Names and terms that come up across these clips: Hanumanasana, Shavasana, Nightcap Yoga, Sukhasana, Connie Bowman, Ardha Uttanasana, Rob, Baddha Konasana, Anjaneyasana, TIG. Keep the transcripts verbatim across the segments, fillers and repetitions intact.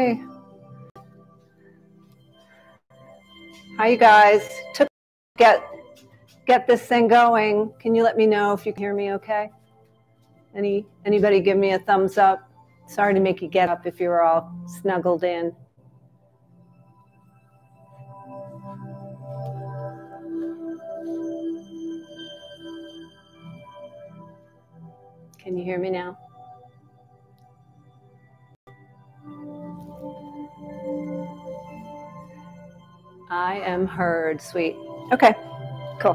Hi, you guys. Took get get this thing going. Can you let me know if you can hear me okay? Any anybody give me a thumbs up? Sorry to make you get up if you were all snuggled in. Can you hear me now? I am heard, sweet. Okay, cool.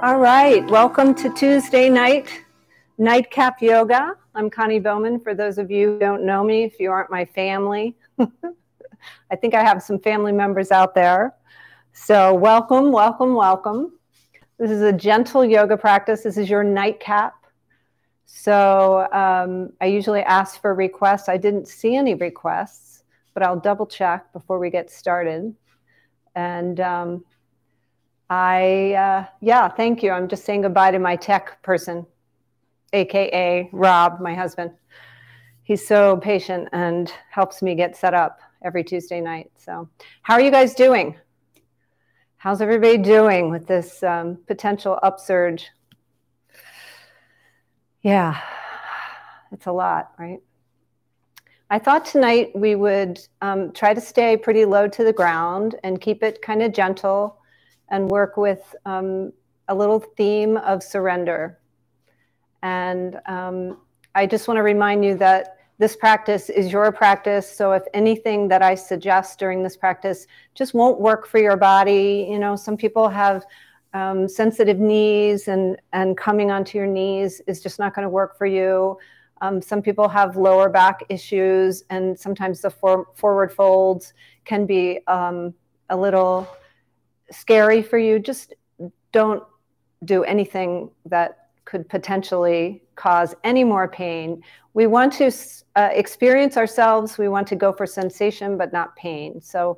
All right, welcome to Tuesday night, Nightcap Yoga. I'm Connie Bowman. For those of you who don't know me, if you aren't my family, I think I have some family members out there. So welcome, welcome, welcome. This is a gentle yoga practice. This is your nightcap. So um, I usually ask for requests. I didn't see any requests, but I'll double check before we get started. And um, I, uh, yeah, thank you. I'm just saying goodbye to my tech person, A K A Rob, my husband. He's so patient and helps me get set up every Tuesday night. So how are you guys doing? How's everybody doing with this um, potential upsurge? Yeah, it's a lot, right? I thought tonight we would um, try to stay pretty low to the ground and keep it kind of gentle and work with um, a little theme of surrender. And um, I just want to remind you that this practice is your practice. So if anything that I suggest during this practice just won't work for your body, you know, some people have um, sensitive knees and, and coming onto your knees is just not going to work for you. Um, some people have lower back issues, and sometimes the for forward folds can be um, a little scary for you. Just don't do anything that could potentially cause any more pain. We want to uh, experience ourselves. We want to go for sensation, but not pain. So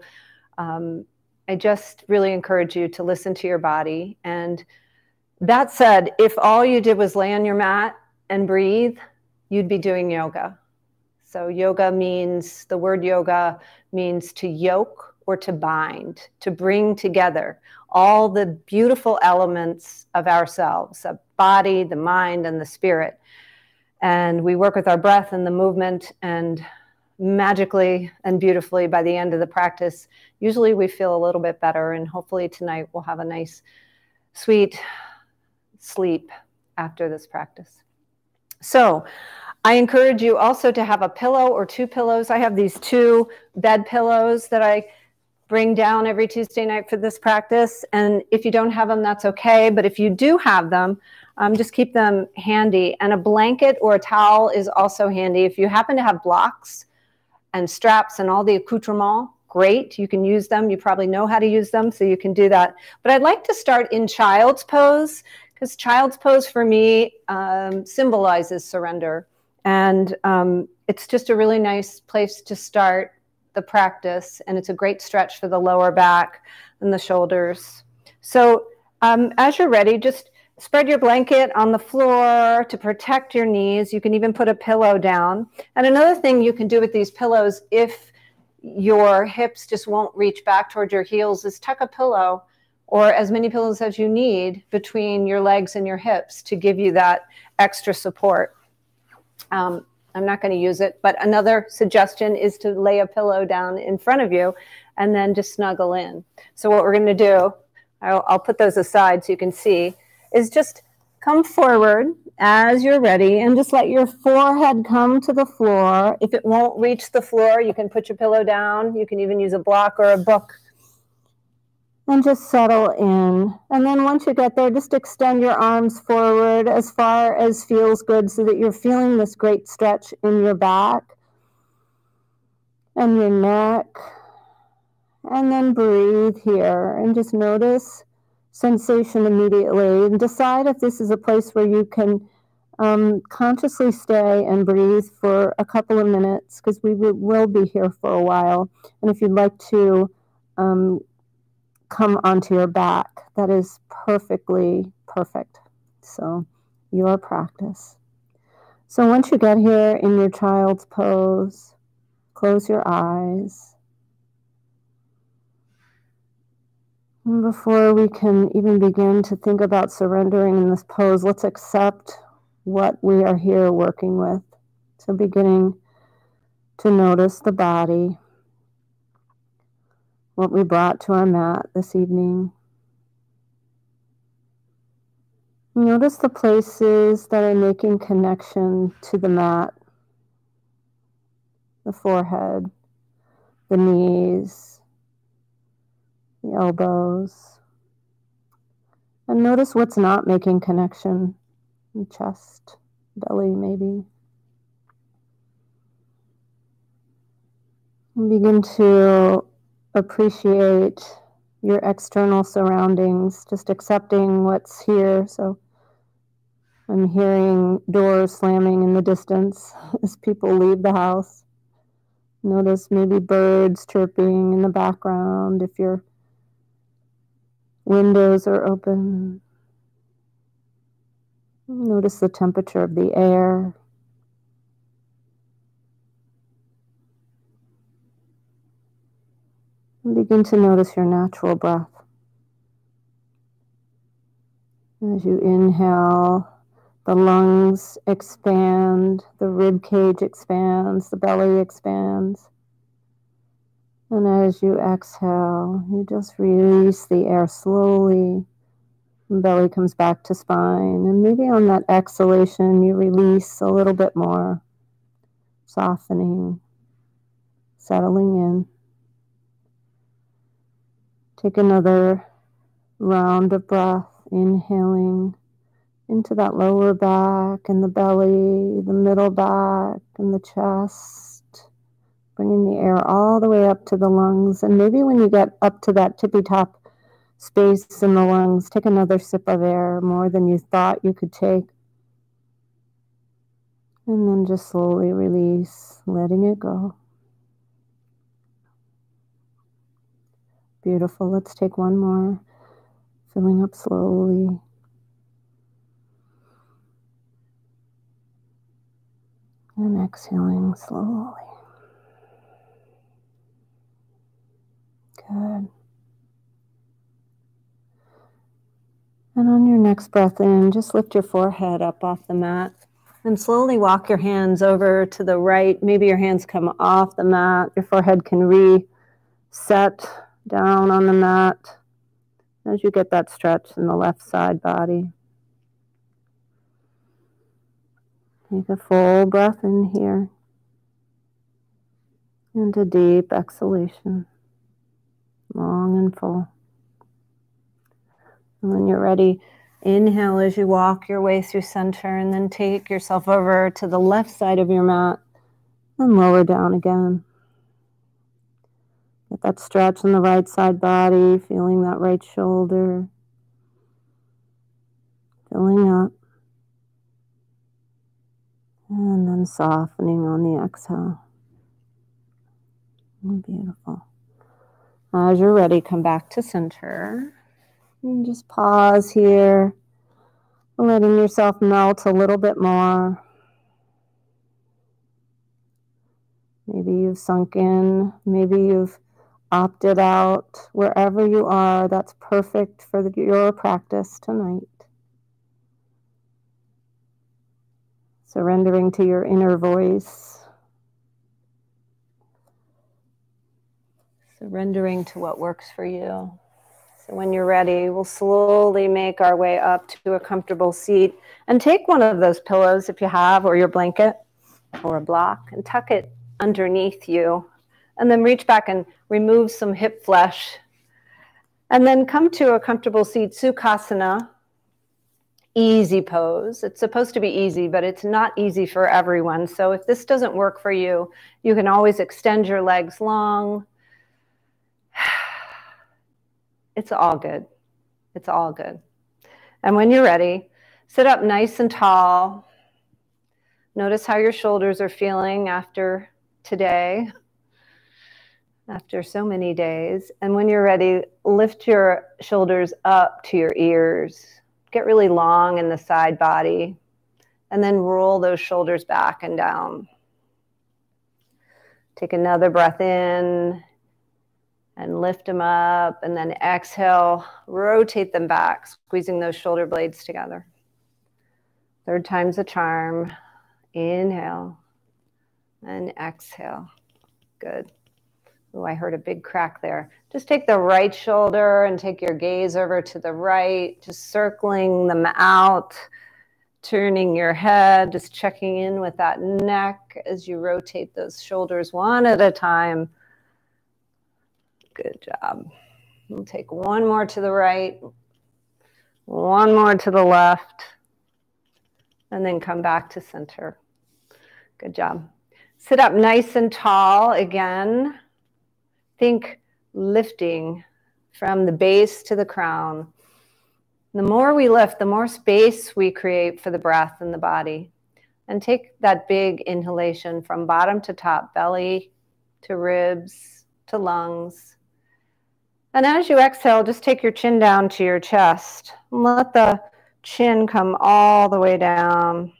um, I just really encourage you to listen to your body. And that said, if all you did was lay on your mat and breathe, you'd be doing yoga. So yoga means, the word yoga means to yoke or to bind, to bring together all the beautiful elements of ourselves, the body, the mind, and the spirit. And we work with our breath and the movement, and magically and beautifully by the end of the practice, usually we feel a little bit better, and hopefully tonight we'll have a nice, sweet sleep after this practice. So I encourage you also to have a pillow or two pillows. I have these two bed pillows that I bring down every Tuesday night for this practice. And if you don't have them, that's okay. But if you do have them, um, just keep them handy. And a blanket or a towel is also handy. If you happen to have blocks and straps and all the accoutrements, great. You can use them. You probably know how to use them, so you can do that. But I'd like to start in child's pose, because child's pose for me um, symbolizes surrender. And um, it's just a really nice place to start the practice. And it's a great stretch for the lower back and the shoulders. So um, as you're ready, just spread your blanket on the floor to protect your knees. You can even put a pillow down. And another thing you can do with these pillows, if your hips just won't reach back towards your heels, is tuck a pillow or as many pillows as you need between your legs and your hips to give you that extra support. Um, I'm not going to use it, but another suggestion is to lay a pillow down in front of you and then just snuggle in. So what we're going to do, I'll, I'll put those aside so you can see, is just come forward as you're ready and just let your forehead come to the floor. If it won't reach the floor, you can put your pillow down. You can even use a block or a book. And just settle in. And then once you get there, just extend your arms forward as far as feels good so that you're feeling this great stretch in your back and your neck. And then breathe here and just notice sensation immediately and decide if this is a place where you can um, consciously stay and breathe for a couple of minutes, because we will be here for a while. And if you'd like to um, come onto your back, that is perfectly perfect. So your practice. So once you get here in your child's pose, Close your eyes. And before we can even begin to think about surrendering in this pose, let's accept what we are here working with. So beginning to notice the body, what we brought to our mat this evening. Notice the places that are making connection to the mat, the forehead, the knees, the elbows. And notice what's not making connection, the chest, belly maybe. And begin to appreciate your external surroundings, just accepting what's here. So I'm hearing doors slamming in the distance as people leave the house. Notice maybe birds chirping in the background if your windows are open. Notice the temperature of the air. And begin to notice your natural breath. As you inhale, the lungs expand, the rib cage expands, the belly expands. And as you exhale, you just release the air slowly. The belly comes back to spine. And maybe on that exhalation, you release a little bit more, softening, settling in. Take another round of breath, inhaling into that lower back and the belly, the middle back and the chest, bringing the air all the way up to the lungs. And maybe when you get up to that tippy top space in the lungs, take another sip of air, more than you thought you could take. And then just slowly release, letting it go. Beautiful. Let's take one more, filling up slowly. And exhaling slowly. Good. And on your next breath in, just lift your forehead up off the mat and slowly walk your hands over to the right. Maybe your hands come off the mat. Your forehead can reset down on the mat as you get that stretch in the left side body. Take a full breath in here and a deep exhalation, long and full. And when you're ready, inhale as you walk your way through center and then take yourself over to the left side of your mat and lower down again. Get that stretch in the right side body, feeling that right shoulder, filling up. And then softening on the exhale. Beautiful. As you're ready, come back to center. And just pause here, letting yourself melt a little bit more. Maybe you've sunk in. Maybe you've opted out. Wherever you are, that's perfect for the, your practice tonight. Surrendering to your inner voice. Surrendering to what works for you. So when you're ready, we'll slowly make our way up to a comfortable seat. And take one of those pillows if you have, or your blanket, or a block, and tuck it underneath you. And then reach back and remove some hip flesh. And then come to a comfortable seat, Sukhasana. Easy pose. It's supposed to be easy, but it's not easy for everyone. So if this doesn't work for you, you can always extend your legs long. It's all good. It's all good. And when you're ready, sit up nice and tall. Notice how your shoulders are feeling after today, after so many days. And when you're ready, lift your shoulders up to your ears. Get really long in the side body, and then roll those shoulders back and down. Take another breath in and lift them up. And then exhale, rotate them back, squeezing those shoulder blades together. Third time's the charm. Inhale and exhale. Good. Oh, I heard a big crack there. Just take the right shoulder and take your gaze over to the right, just circling them out, turning your head, just checking in with that neck as you rotate those shoulders one at a time. Good job. We'll take one more to the right, one more to the left, and then come back to center. Good job. Sit up nice and tall again. Think lifting from the base to the crown. The more we lift, the more space we create for the breath and the body. And take that big inhalation from bottom to top, belly to ribs to lungs. And as you exhale, just take your chin down to your chest. And let the chin come all the way down.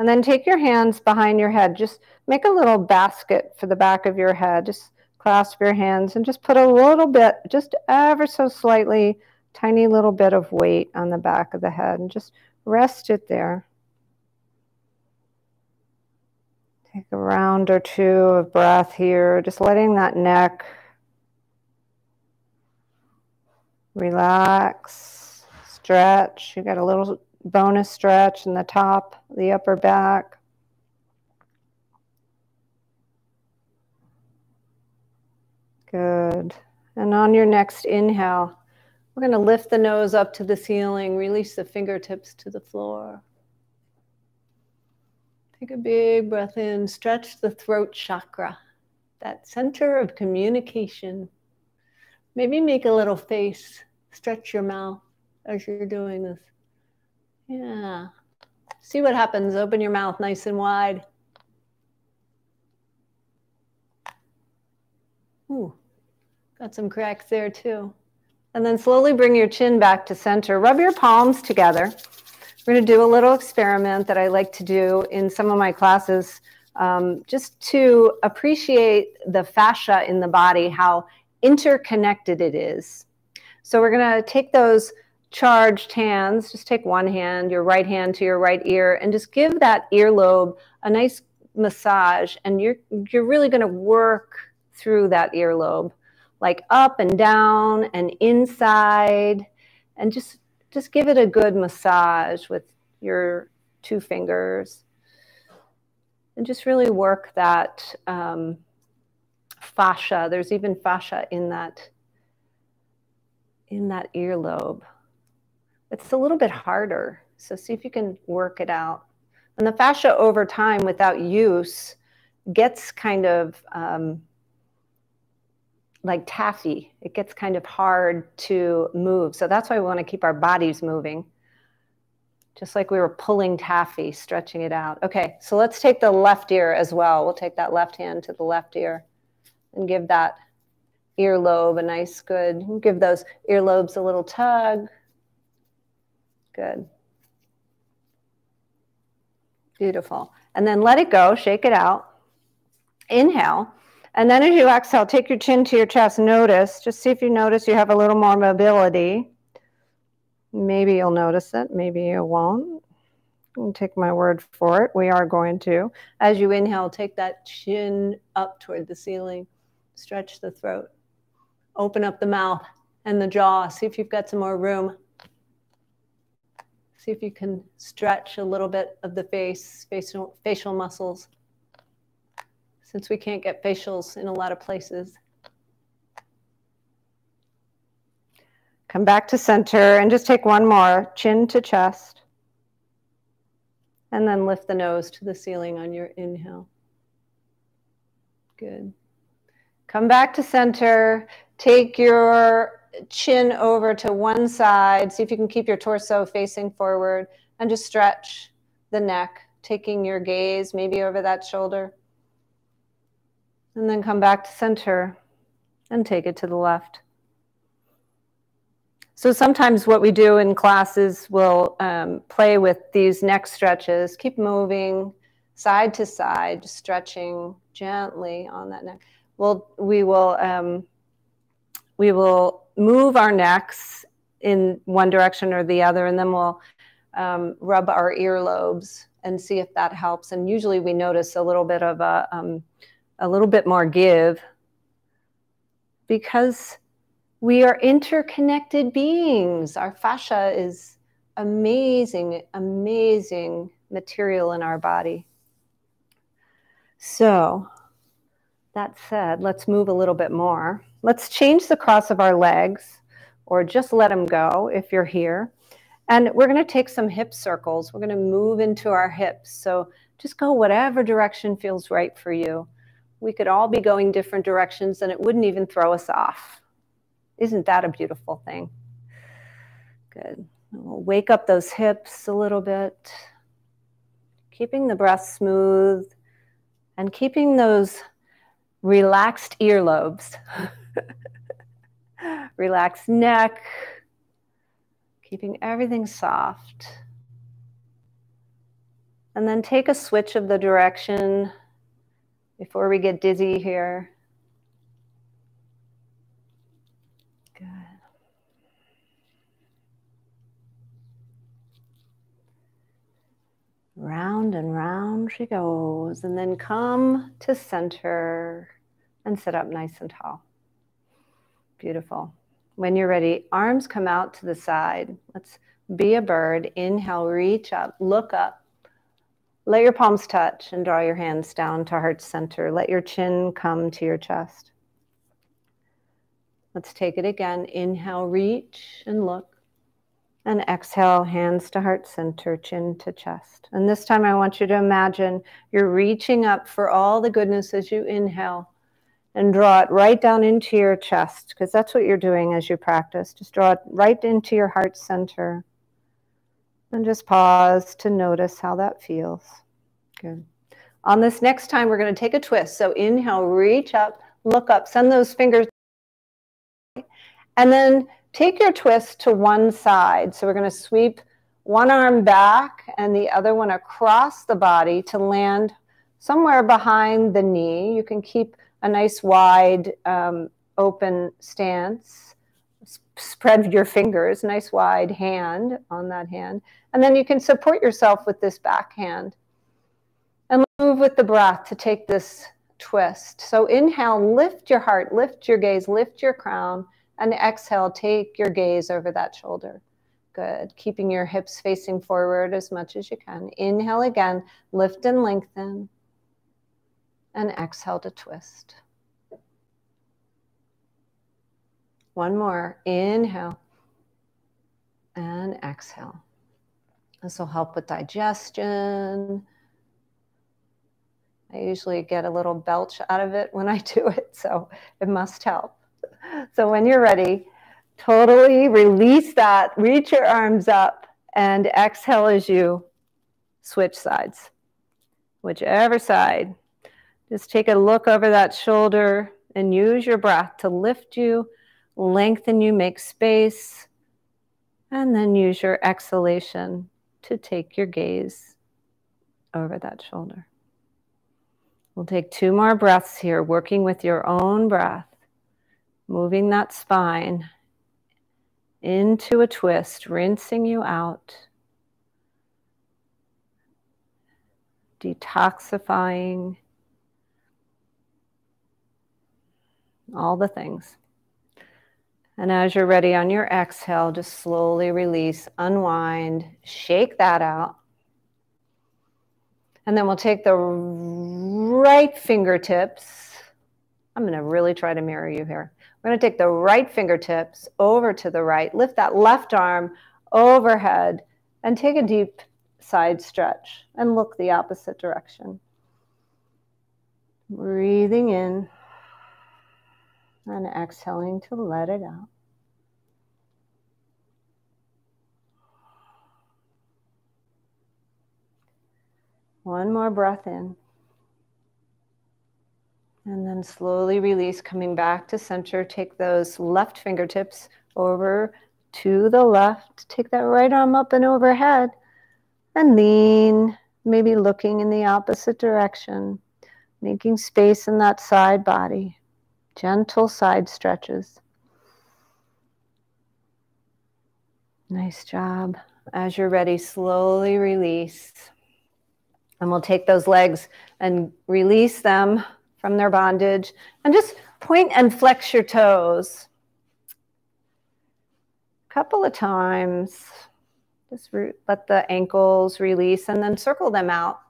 And then take your hands behind your head. Just make a little basket for the back of your head. Just clasp your hands and just put a little bit, just ever so slightly, tiny little bit of weight on the back of the head and just rest it there. Take a round or two of breath here, just letting that neck relax, stretch. You got a little bonus stretch in the top, the upper back. Good. And on your next inhale, we're going to lift the nose up to the ceiling, release the fingertips to the floor. Take a big breath in, stretch the throat chakra, that center of communication. Maybe make a little face, stretch your mouth as you're doing this. Yeah. See what happens. Open your mouth nice and wide. Ooh. Got some cracks there too. And then slowly bring your chin back to center. Rub your palms together. We're going to do a little experiment that I like to do in some of my classes, um, just to appreciate the fascia in the body, how interconnected it is. So we're going to take those charged hands, just take one hand, your right hand to your right ear, and just give that earlobe a nice massage. And you're, you're really going to work through that earlobe, like up and down and inside, and just, just give it a good massage with your two fingers and just really work that um, fascia. There's even fascia in that, in that earlobe. It's a little bit harder, so see if you can work it out. And the fascia over time without use gets kind of, um, like taffy, it gets kind of hard to move. So that's why we want to keep our bodies moving. Just like we were pulling taffy, stretching it out. Okay, so let's take the left ear as well. We'll take that left hand to the left ear and give that earlobe a nice good, give those earlobes a little tug. Good. Beautiful. And then let it go, shake it out. Inhale. And then as you exhale, take your chin to your chest. Notice, just see if you notice you have a little more mobility. Maybe you'll notice it. Maybe you won't. I'll take my word for it. We are going to. As you inhale, take that chin up toward the ceiling. Stretch the throat. Open up the mouth and the jaw. See if you've got some more room. See if you can stretch a little bit of the face, facial, facial muscles. Since we can't get facials in a lot of places. Come back to center and just take one more, chin to chest. And then lift the nose to the ceiling on your inhale. Good. Come back to center. Take your chin over to one side. See if you can keep your torso facing forward and just stretch the neck, taking your gaze maybe over that shoulder. And then come back to center and take it to the left. So sometimes what we do in classes, we'll um, play with these neck stretches. Keep moving, side to side, stretching gently on that neck. We'll, we will um, we will move our necks in one direction or the other, and then we'll um, rub our earlobes and see if that helps. And usually we notice a little bit of a, um, a little bit more give, because we are interconnected beings. Our fascia is amazing, amazing material in our body. So that said, let's move a little bit more. Let's change the cross of our legs, or just let them go if you're here. And we're going to take some hip circles. We're going to move into our hips. So just go whatever direction feels right for you. We could all be going different directions and it wouldn't even throw us off. Isn't that a beautiful thing? Good. We'll wake up those hips a little bit, keeping the breath smooth and keeping those relaxed earlobes, relaxed neck, keeping everything soft. And then take a switch of the direction before we get dizzy here. Good. Round and round she goes, and then come to center and sit up nice and tall. Beautiful. When you're ready, arms come out to the side. Let's be a bird. Inhale, reach up, look up. Let your palms touch and draw your hands down to heart center. Let your chin come to your chest. Let's take it again. Inhale, reach and look. And exhale, hands to heart center, chin to chest. And this time I want you to imagine you're reaching up for all the goodness as you inhale, and draw it right down into your chest, because that's what you're doing as you practice. Just draw it right into your heart center. And just pause to notice how that feels. Good. On this next time, we're going to take a twist. So inhale, reach up, look up, send those fingers. And then take your twist to one side. So we're going to sweep one arm back and the other one across the body to land somewhere behind the knee. You can keep a nice wide um, open stance. Spread your fingers, nice wide hand on that hand. And then you can support yourself with this backhand. And move with the breath to take this twist. So inhale, lift your heart, lift your gaze, lift your crown. And exhale, take your gaze over that shoulder. Good. Keeping your hips facing forward as much as you can. Inhale again, lift and lengthen. And exhale to twist. One more. Inhale. And exhale. This will help with digestion. I usually get a little belch out of it when I do it, so it must help. So when you're ready, totally release that. Reach your arms up and exhale as you switch sides. Whichever side. Just take a look over that shoulder and use your breath to lift you, lengthen you, make space, and then use your exhalation to take your gaze over that shoulder. We'll take two more breaths here, working with your own breath, moving that spine into a twist, rinsing you out, detoxifying, all the things. And as you're ready, on your exhale, just slowly release, unwind, shake that out. And then we'll take the right fingertips. I'm going to really try to mirror you here. We're going to take the right fingertips over to the right. Lift that left arm overhead and take a deep side stretch and look the opposite direction. Breathing in. And exhaling to let it out. One more breath in. And then slowly release, coming back to center. Take those left fingertips over to the left. Take that right arm up and overhead. And lean maybe looking in the opposite direction, making space in that side body, gentle side stretches. Nice job. As you're ready, slowly release. And we'll take those legs and release them from their bondage. And just point and flex your toes. A couple of times. Just let the ankles release and then circle them out.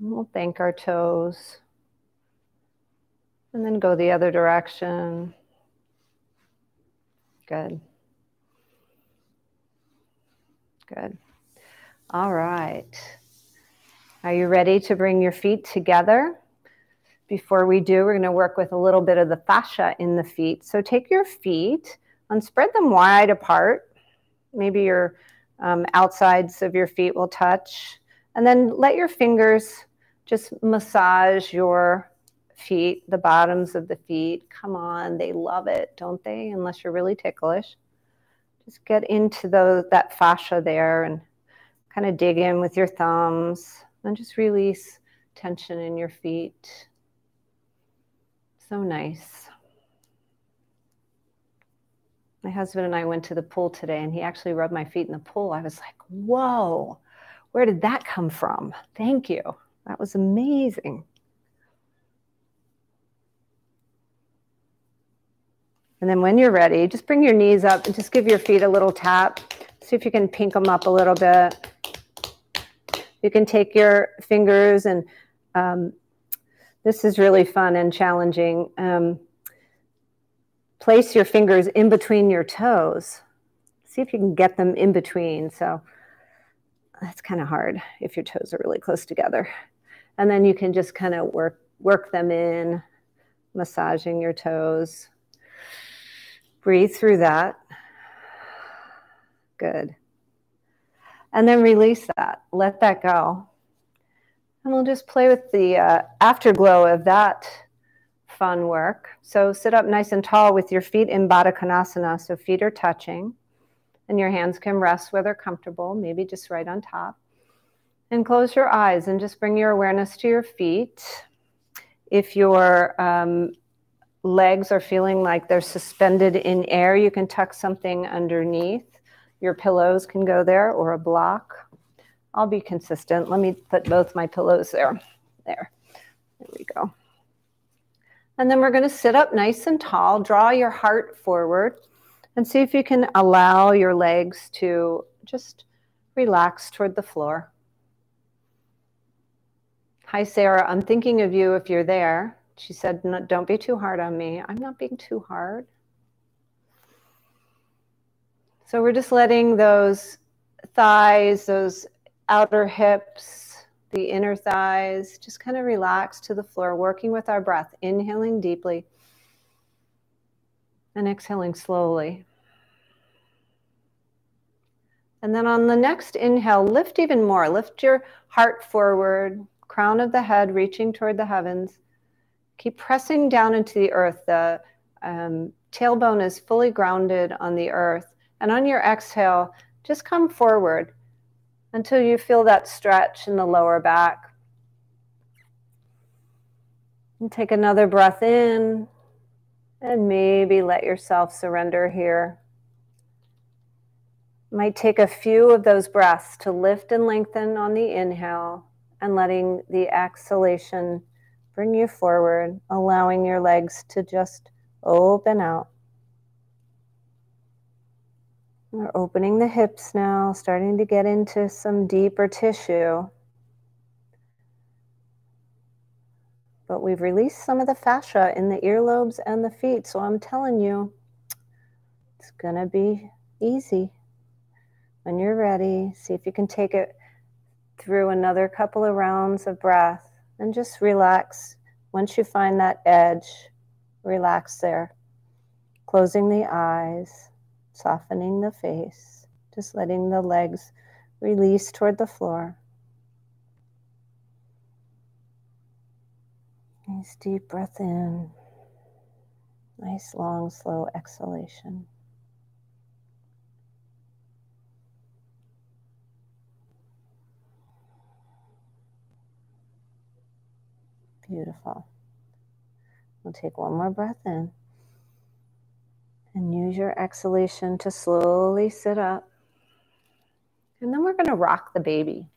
And we'll thank our toes. And then go the other direction. Good. Good. All right. Are you ready to bring your feet together? Before we do, we're going to work with a little bit of the fascia in the feet. So take your feet and spread them wide apart. Maybe your um, outsides of your feet will touch. And then let your fingers just massage your feet, the bottoms of the feet. Come on, they love it, don't they? Unless you're really ticklish. Just get into those, that fascia there and kind of dig in with your thumbs and just release tension in your feet. So nice. My husband and I went to the pool today and he actually rubbed my feet in the pool. I was like, whoa, where did that come from? Thank you. That was amazing. And then when you're ready, just bring your knees up and just give your feet a little tap. See if you can pink them up a little bit. You can take your fingers and um, this is really fun and challenging. Um, place your fingers in between your toes. See if you can get them in between. So that's kind of hard if your toes are really close together. And then you can just kind of work, work them in, massaging your toes. Breathe through that. Good. And then release that. Let that go. And we'll just play with the uh, afterglow of that fun work. So sit up nice and tall with your feet in Baddha Konasana. So feet are touching. And your hands can rest where they're comfortable, maybe just right on top. And close your eyes and just bring your awareness to your feet. If you're... Um, legs are feeling like they're suspended in air, you can tuck something underneath. Your pillows can go there or a block. I'll be consistent. Let me put both my pillows there. There. There we go. And then we're going to sit up nice and tall. Draw your heart forward and see if you can allow your legs to just relax toward the floor. Hi, Sarah. I'm thinking of you if you're there. She said, no, don't be too hard on me. I'm not being too hard. So we're just letting those thighs, those outer hips, the inner thighs, just kind of relax to the floor, working with our breath, inhaling deeply and exhaling slowly. And then on the next inhale, lift even more. Lift your heart forward, crown of the head reaching toward the heavens. Keep pressing down into the earth. The um, tailbone is fully grounded on the earth. And on your exhale, just come forward until you feel that stretch in the lower back. And take another breath in and maybe let yourself surrender here. Might take a few of those breaths to lift and lengthen on the inhale and letting the exhalation bring you forward, allowing your legs to just open out. We're opening the hips now, starting to get into some deeper tissue. But we've released some of the fascia in the earlobes and the feet, so I'm telling you, it's gonna be easy. When you're ready, see if you can take it through another couple of rounds of breath. And just relax. Once you find that edge, relax there. Closing the eyes, softening the face, just letting the legs release toward the floor. Nice deep breath in. Nice long, slow exhalation. Beautiful. We'll take one more breath in. And use your exhalation to slowly sit up. And then we're going to rock the baby,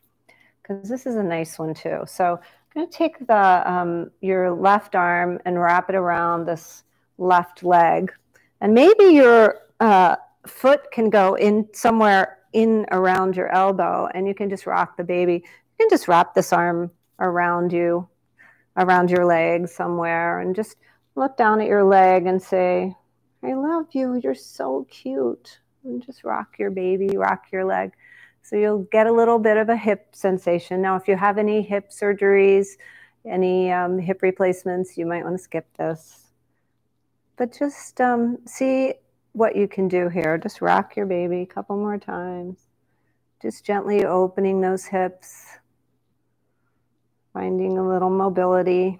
because this is a nice one too. So I'm going to take the, um, your left arm and wrap it around this left leg. And maybe your uh, foot can go in somewhere in around your elbow, and you can just rock the baby. You can just wrap this arm around you, around your leg somewhere, and just look down at your leg and say, I love you, you're so cute. And just rock your baby, rock your leg. So you'll get a little bit of a hip sensation. Now, if you have any hip surgeries, any um, hip replacements, you might want to skip this. But just um, see what you can do here. Just rock your baby a couple more times. Just gently opening those hips, finding a little mobility.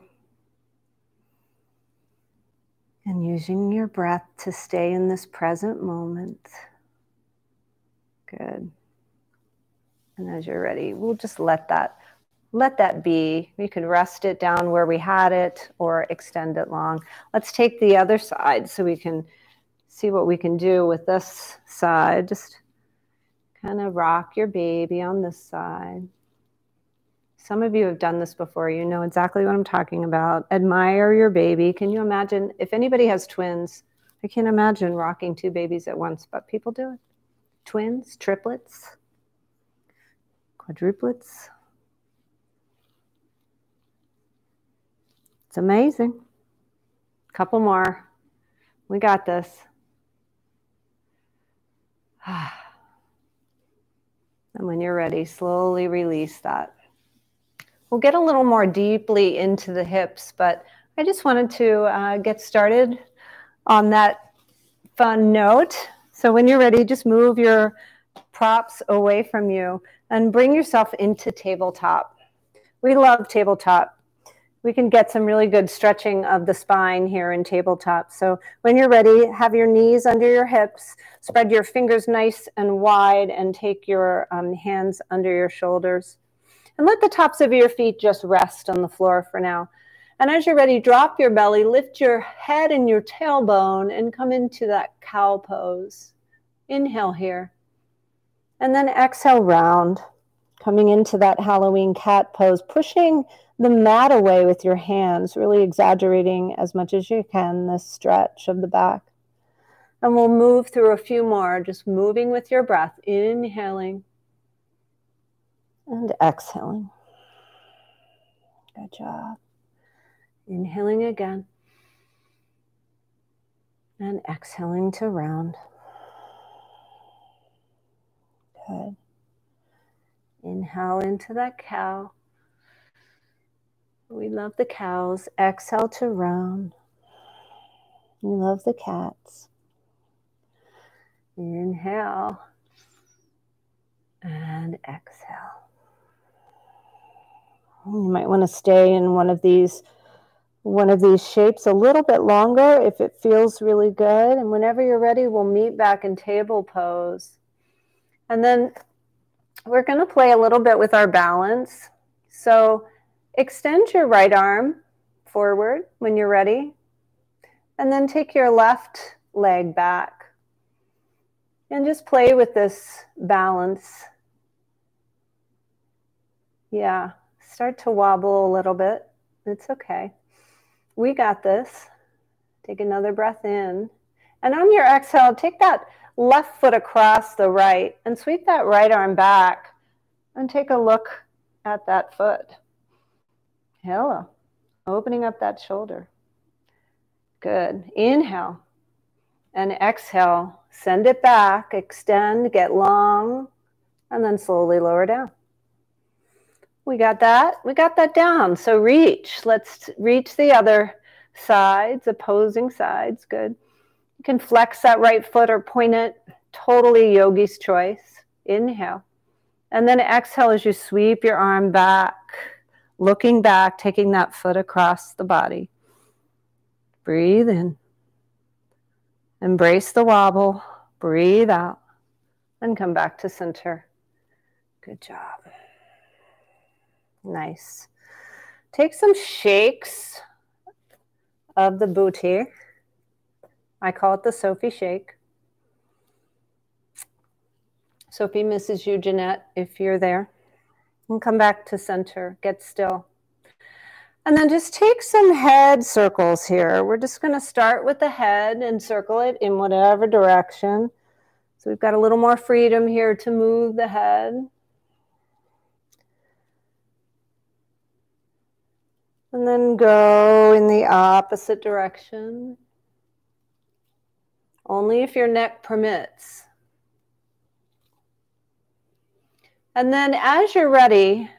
And using your breath to stay in this present moment. Good. And as you're ready, we'll just let that, let that be. You can rest it down where we had it or extend it long. Let's take the other side so we can see what we can do with this side. Just kind of rock your baby on this side. Some of you have done this before. You know exactly what I'm talking about. Admire your baby. Can you imagine? If anybody has twins, I can't imagine rocking two babies at once, but people do it. Twins, triplets, quadruplets. It's amazing. A couple more. We got this. And when you're ready, slowly release that. We'll get a little more deeply into the hips, but I just wanted to uh, get started on that fun note. So when you're ready, just move your props away from you and bring yourself into tabletop. We love tabletop. We can get some really good stretching of the spine here in tabletop. So when you're ready, have your knees under your hips, spread your fingers nice and wide, and take your um, hands under your shoulders. And let the tops of your feet just rest on the floor for now. And as you're ready, drop your belly, lift your head and your tailbone, and come into that cow pose. Inhale here. And then exhale round, coming into that Halloween cat pose, pushing the mat away with your hands, really exaggerating as much as you can the stretch of the back. And we'll move through a few more, just moving with your breath, inhaling. And exhaling. Good job. Inhaling again. And exhaling to round. Good. Inhale into that cow. We love the cows. Exhale to round. We love the cats. Inhale. And exhale. You might want to stay in one of these one of these shapes a little bit longer if it feels really good. And whenever you're ready, we'll meet back in table pose. And then we're going to play a little bit with our balance. So extend your right arm forward when you're ready. And then take your left leg back. And just play with this balance. Yeah. Start to wobble a little bit. It's okay. We got this. Take another breath in. And on your exhale, take that left foot across the right and sweep that right arm back and take a look at that foot. Hello. Opening up that shoulder. Good. Inhale. And exhale. Send it back. Extend. Get long. And then slowly lower down. We got that. We got that down. So reach. Let's reach the other sides, opposing sides. Good. You can flex that right foot or point it. Totally yogi's choice. Inhale. And then exhale as you sweep your arm back, looking back, taking that foot across the body. Breathe in. Embrace the wobble. Breathe out. And come back to center. Good job. Nice. Take some shakes of the booty. I call it the Sophie shake. Sophie misses you, Jeanette, if you're there. And come back to center, get still. And then just take some head circles here. We're just going to start with the head and circle it in whatever direction. So we've got a little more freedom here to move the head. And then go in the opposite direction. Only if your neck permits. And then as you're ready,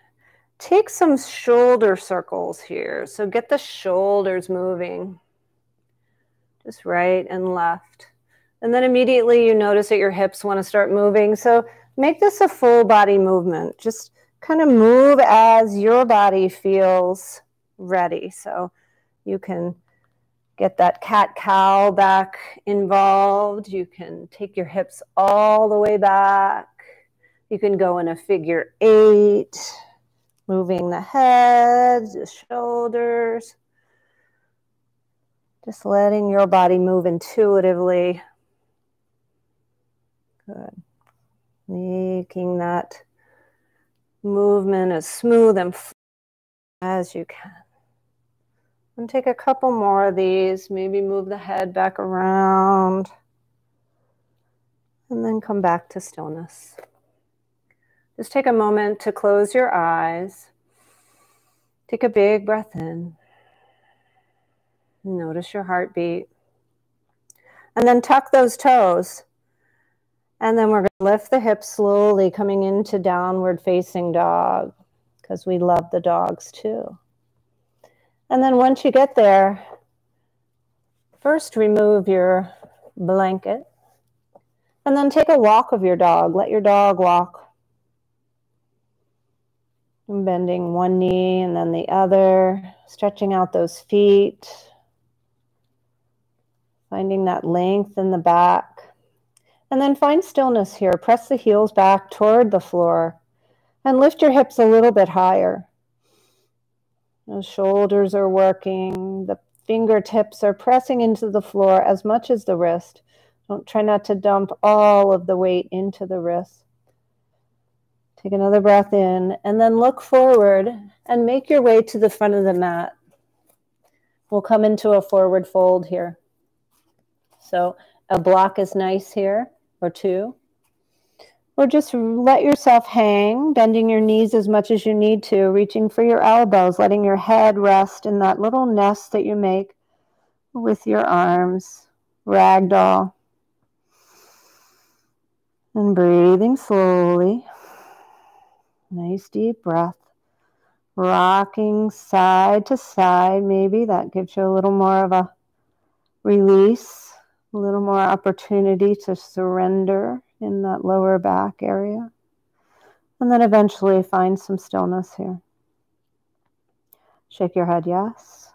take some shoulder circles here. So get the shoulders moving, just right and left. And then immediately you notice that your hips want to start moving. So make this a full body movement. Just kind of move as your body feels ready. So you can get that cat-cow back involved. You can take your hips all the way back. You can go in a figure eight, moving the head, the shoulders, just letting your body move intuitively. Good. Making that movement as smooth and fluid as you can. And take a couple more of these, maybe move the head back around, and then come back to stillness. Just take a moment to close your eyes. Take a big breath in. Notice your heartbeat. And then tuck those toes. And then we're going to lift the hips slowly, coming into downward facing dog, because we love the dogs too. And then once you get there, first remove your blanket. And then take a walk of your dog. Let your dog walk. Bending one knee and then the other, stretching out those feet, finding that length in the back. And then find stillness here. Press the heels back toward the floor and lift your hips a little bit higher. Those shoulders are working. The fingertips are pressing into the floor as much as the wrist. Don't try not to dump all of the weight into the wrist. Take another breath in, and then look forward and make your way to the front of the mat. We'll come into a forward fold here. So a block is nice here, or two. Or just let yourself hang, bending your knees as much as you need to, reaching for your elbows, letting your head rest in that little nest that you make with your arms. Ragdoll. And breathing slowly. Nice deep breath, rocking side to side. Maybe that gives you a little more of a release, a little more opportunity to surrender in that lower back area. And then eventually find some stillness here. Shake your head yes,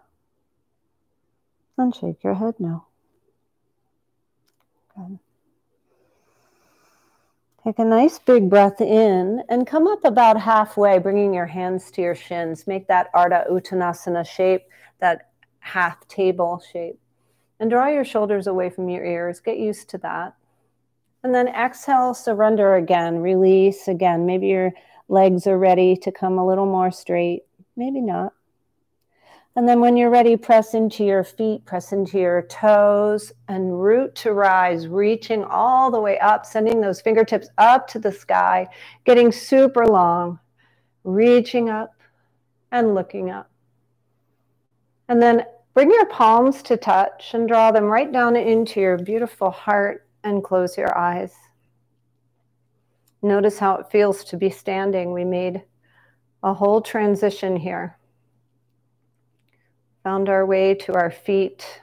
and shake your head no. Good. Take a nice big breath in and come up about halfway, bringing your hands to your shins. Make that Ardha Uttanasana shape, that half table shape. And draw your shoulders away from your ears. Get used to that. And then exhale, surrender again, release again. Maybe your legs are ready to come a little more straight. Maybe not. And then when you're ready, press into your feet, press into your toes, and root to rise, reaching all the way up, sending those fingertips up to the sky, getting super long, reaching up and looking up. And then bring your palms to touch and draw them right down into your beautiful heart and close your eyes. Notice how it feels to be standing. We made a whole transition here. Found our way to our feet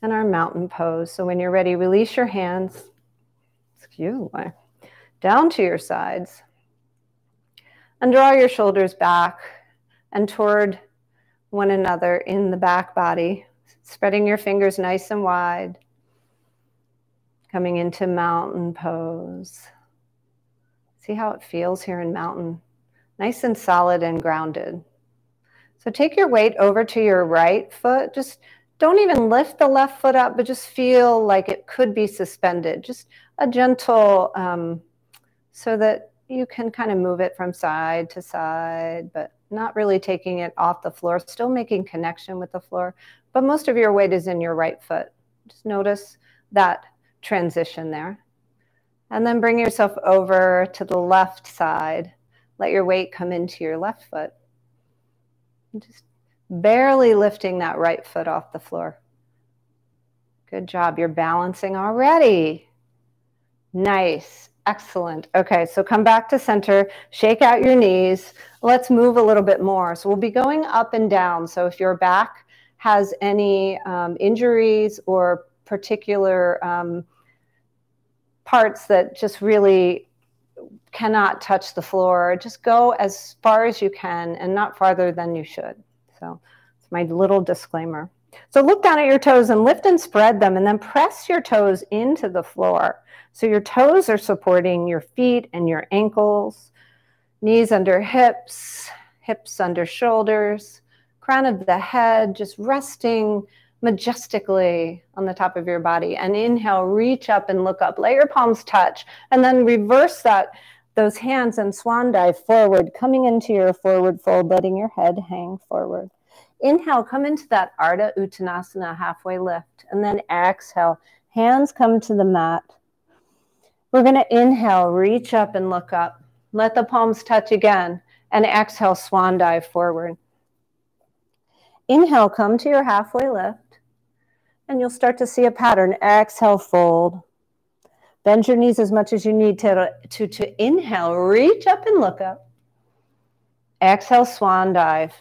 and our mountain pose. So when you're ready, release your hands, excuse me, down to your sides and draw your shoulders back and toward one another in the back body, spreading your fingers nice and wide, coming into mountain pose. See how it feels here in mountain, nice and solid and grounded. So take your weight over to your right foot. Just don't even lift the left foot up, but just feel like it could be suspended. Just a gentle, um, so that you can kind of move it from side to side, but not really taking it off the floor, still making connection with the floor. But most of your weight is in your right foot. Just notice that transition there. And then bring yourself over to the left side. Let your weight come into your left foot. Just barely lifting that right foot off the floor. Good job. You're balancing already. Nice. Excellent. Okay, so come back to center. Shake out your knees. Let's move a little bit more. So we'll be going up and down. So if your back has any um, injuries or particular um, parts that just really cannot touch the floor, just go as far as you can and not farther than you should. So it's my little disclaimer. So look down at your toes and lift and spread them, and then press your toes into the floor. So your toes are supporting your feet and your ankles, knees under hips, hips under shoulders, crown of the head, just resting majestically on the top of your body. And inhale, reach up and look up. Let your palms touch, and then reverse that, those hands, and swan dive forward, coming into your forward fold, letting your head hang forward. Inhale, come into that Ardha Uttanasana halfway lift, and then exhale, hands come to the mat. We're going to inhale, reach up and look up. Let the palms touch again, and exhale, swan dive forward. Inhale, come to your halfway lift, and you'll start to see a pattern. Exhale, fold. Bend your knees as much as you need to, to, to inhale, reach up and look up. Exhale, swan dive.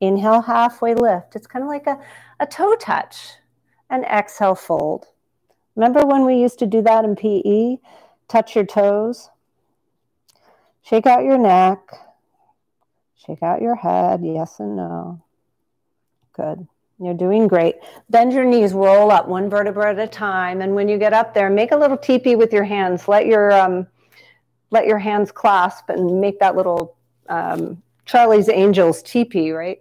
Inhale, halfway lift. It's kind of like a, a toe touch. And exhale, fold. Remember when we used to do that in P E? Touch your toes. Shake out your neck. Shake out your head. Yes and no. Good. You're doing great. Bend your knees, roll up one vertebra at a time. And when you get up there, make a little teepee with your hands. Let your, um, let your hands clasp and make that little um, Charlie's Angels teepee, right?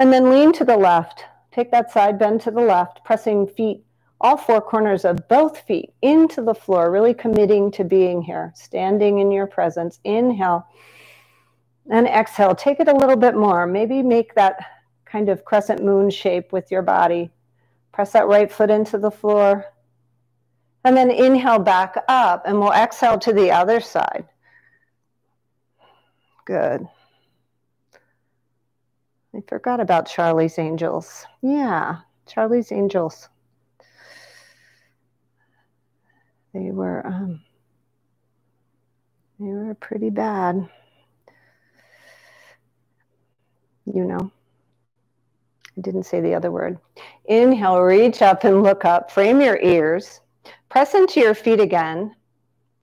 And then lean to the left. Take that side bend to the left, pressing feet, all four corners of both feet into the floor, really committing to being here, standing in your presence. Inhale and exhale. Take it a little bit more. Maybe make that kind of crescent moon shape with your body. Press that right foot into the floor. And then inhale back up, and we'll exhale to the other side. Good. I forgot about Charlie's Angels. Yeah, Charlie's Angels. They were, um, they were pretty bad. You know. I didn't say the other word. Inhale, reach up and look up. Frame your ears. Press into your feet again.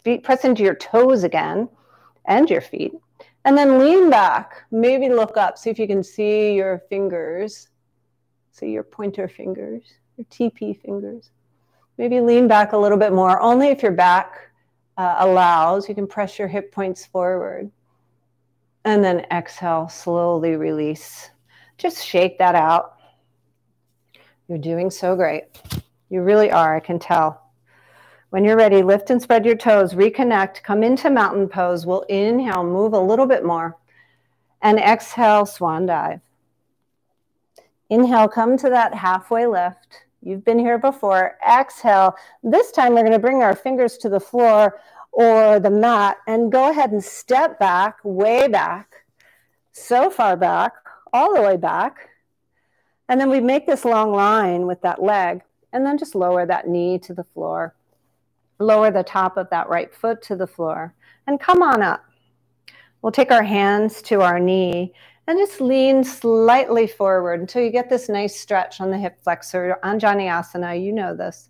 Feet, press into your toes again and your feet. And then lean back. Maybe look up. See if you can see your fingers. See your pointer fingers, your T P fingers. Maybe lean back a little bit more. Only if your back uh, allows. You can press your hip points forward. And then exhale, slowly release. Just shake that out. You're doing so great. You really are, I can tell. When you're ready, lift and spread your toes, reconnect, come into mountain pose. We'll inhale, move a little bit more, and exhale, swan dive. Inhale, come to that halfway lift. You've been here before. Exhale. This time we're going to bring our fingers to the floor or the mat and go ahead and step back, way back, so far back, all the way back. And then we make this long line with that leg, and then just lower that knee to the floor. Lower the top of that right foot to the floor, and come on up. We'll take our hands to our knee and just lean slightly forward until you get this nice stretch on the hip flexor. Anjaneyasana, you know this.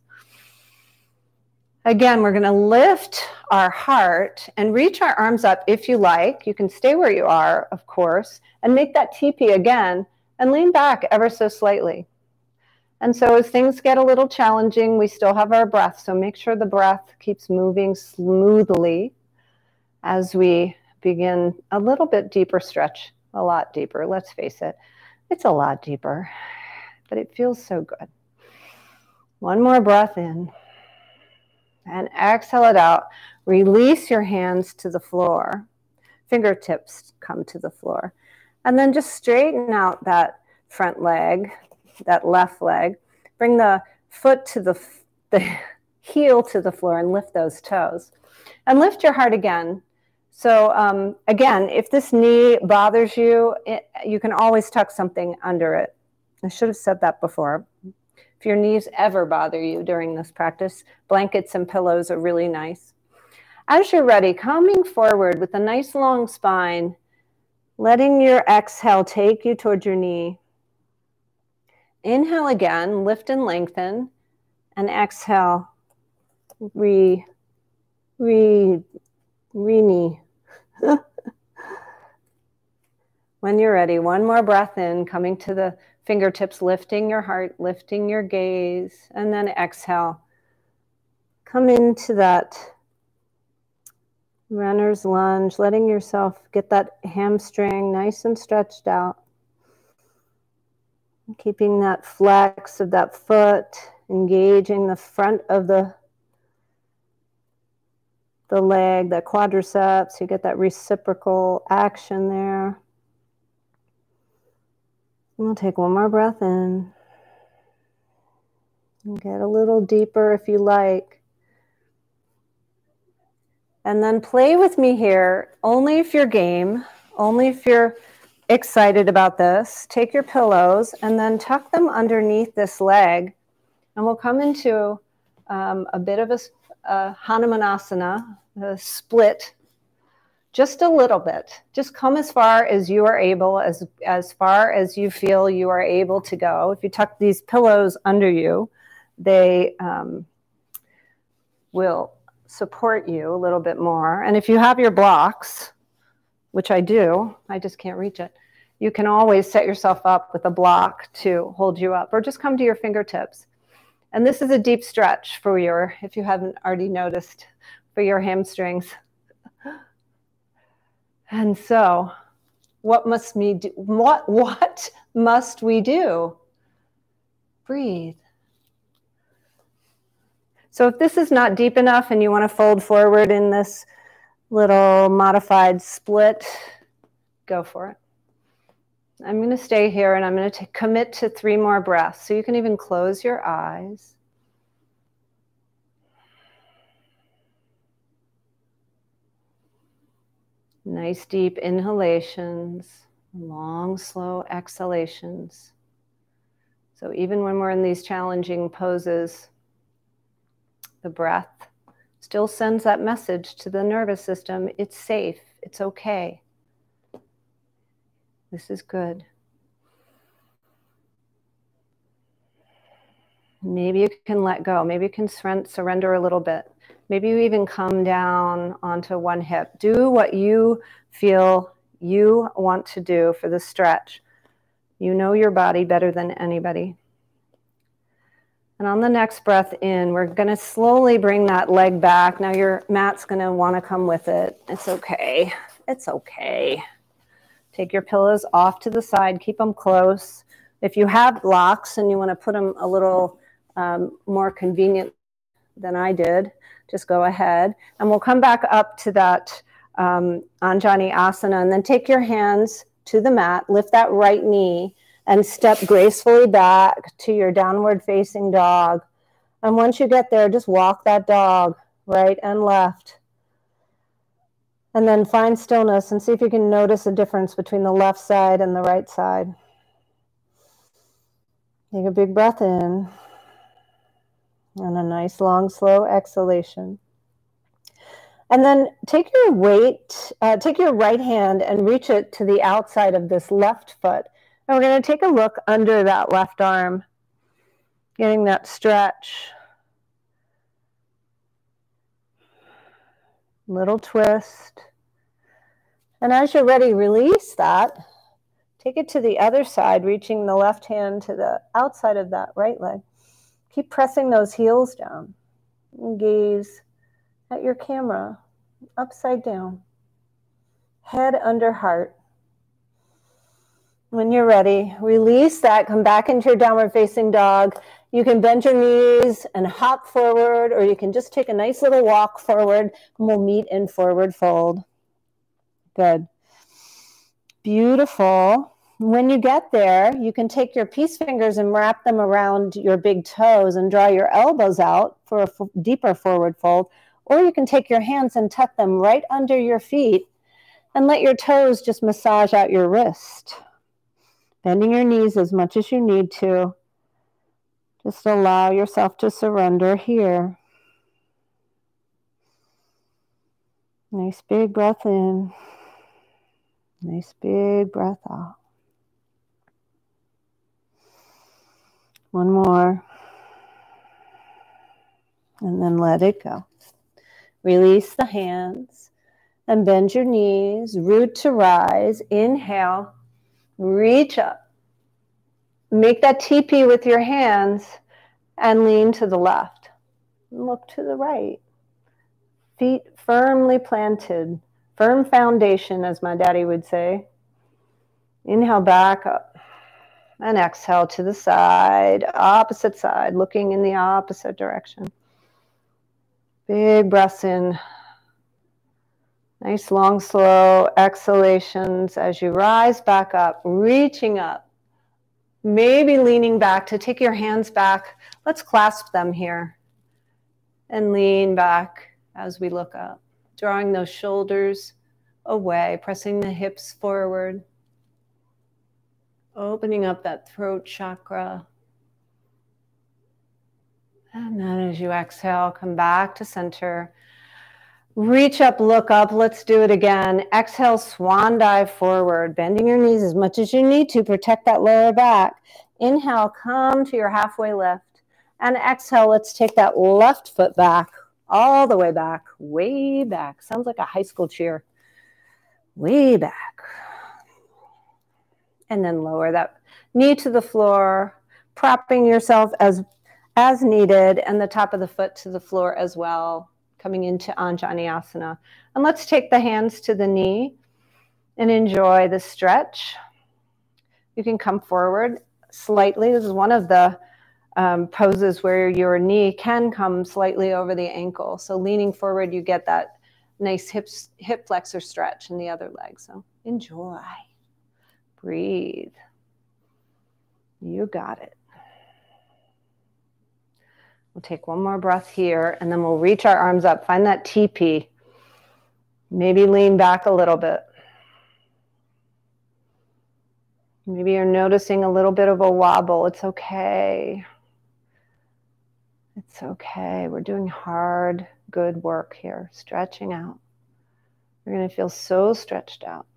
Again, we're going to lift our heart and reach our arms up if you like. You can stay where you are, of course, and make that teepee again and lean back ever so slightly. And so as things get a little challenging, we still have our breath. So make sure the breath keeps moving smoothly as we begin a little bit deeper stretch, a lot deeper. Let's face it, it's a lot deeper, but it feels so good. One more breath in and exhale it out. Release your hands to the floor. Fingertips come to the floor. And then just straighten out that front leg, that left leg. Bring the foot to the, the heel to the floor and lift those toes. And lift your heart again. So um, again, if this knee bothers you, it, you can always tuck something under it. I should have said that before. If your knees ever bother you during this practice, blankets and pillows are really nice. As you're ready, coming forward with a nice long spine, letting your exhale take you towards your knee. Inhale again, lift and lengthen, and exhale, re, re, re-knee. When you're ready, one more breath in, coming to the fingertips, lifting your heart, lifting your gaze, and then exhale. Come into that runner's lunge, letting yourself get that hamstring nice and stretched out. Keeping that flex of that foot, engaging the front of the, the leg, the quadriceps. You get that reciprocal action there. We'll take one more breath in. And get a little deeper if you like. And then play with me here, only if you're game, only if you're excited about this. Take your pillows and then tuck them underneath this leg. And we'll come into um, a bit of a, a Hanumanasana, a split, just a little bit. Just come as far as you are able, as, as far as you feel you are able to go. If you tuck these pillows under you, they um, will support you a little bit more. And if you have your blocks, which I do, I just can't reach it, you can always set yourself up with a block to hold you up, or just come to your fingertips. And this is a deep stretch for your, if you haven't already noticed, for your hamstrings. And so, what must me do? What, what must we do? Breathe. So if this is not deep enough and you want to fold forward in this little modified split, go for it. I'm going to stay here and I'm going to commit to three more breaths. So you can even close your eyes. Nice deep inhalations, long, slow exhalations. So even when we're in these challenging poses, the breath still sends that message to the nervous system. It's safe. It's okay. This is good. Maybe you can let go. Maybe you can surrender a little bit. Maybe you even come down onto one hip. Do what you feel you want to do for the stretch. You know your body better than anybody. And on the next breath in, we're going to slowly bring that leg back. Now your mat's going to want to come with it. It's okay. It's okay. Take your pillows off to the side. Keep them close. If you have blocks and you want to put them a little um, more convenient than I did, just go ahead. And we'll come back up to that um, Anjaneyasana. And then take your hands to the mat. Lift that right knee and step gracefully back to your downward facing dog. And once you get there, just walk that dog right and left. And then find stillness and see if you can notice a difference between the left side and the right side. Take a big breath in and a nice long, slow exhalation. And then take your weight, uh, take your right hand and reach it to the outside of this left foot. And we're going to take a look under that left arm, getting that stretch. Little twist. And as you're ready, release that. Take it to the other side, reaching the left hand to the outside of that right leg. Keep pressing those heels down. And gaze at your camera, upside down. head under heart. When you're ready, release that. Come back into your downward facing dog. You can bend your knees and hop forward, or you can just take a nice little walk forward, and we'll meet in forward fold. Good. Beautiful. When you get there, you can take your peace fingers and wrap them around your big toes and draw your elbows out for a f- deeper forward fold, or you can take your hands and tuck them right under your feet and let your toes just massage out your wrist, bending your knees as much as you need to. Just allow yourself to surrender here. Nice big breath in. Nice big breath out. One more. And then let it go. Release the hands and bend your knees, root to rise. Inhale, reach up. Make that teepee with your hands and lean to the left. Look to the right. Feet firmly planted. Firm foundation, as my daddy would say. Inhale back up. And exhale to the side, opposite side, looking in the opposite direction. Big breaths in. Nice, long, slow exhalations as you rise back up, reaching up, maybe leaning back to take your hands back. Let's clasp them here and lean back as we look up, drawing those shoulders away, pressing the hips forward. Opening up that throat chakra. And then as you exhale, come back to center. Reach up, look up. Let's do it again. Exhale, swan dive forward, bending your knees as much as you need to. Protect that lower back. Inhale, come to your halfway lift. And exhale, let's take that left foot back, all the way back, way back. Sounds like a high school cheer. Way back. And then lower that knee to the floor, propping yourself as, as needed, and the top of the foot to the floor as well, coming into Anjaneyasana. And let's take the hands to the knee and enjoy the stretch. You can come forward slightly. This is one of the um, poses where your knee can come slightly over the ankle. So leaning forward, you get that nice hip, hip flexor stretch in the other leg. So enjoy. Breathe. You got it. We'll take one more breath here, and then we'll reach our arms up. Find that teepee. Maybe lean back a little bit. Maybe you're noticing a little bit of a wobble. It's okay. It's okay. We're doing hard, good work here. Stretching out. You're going to feel so stretched out.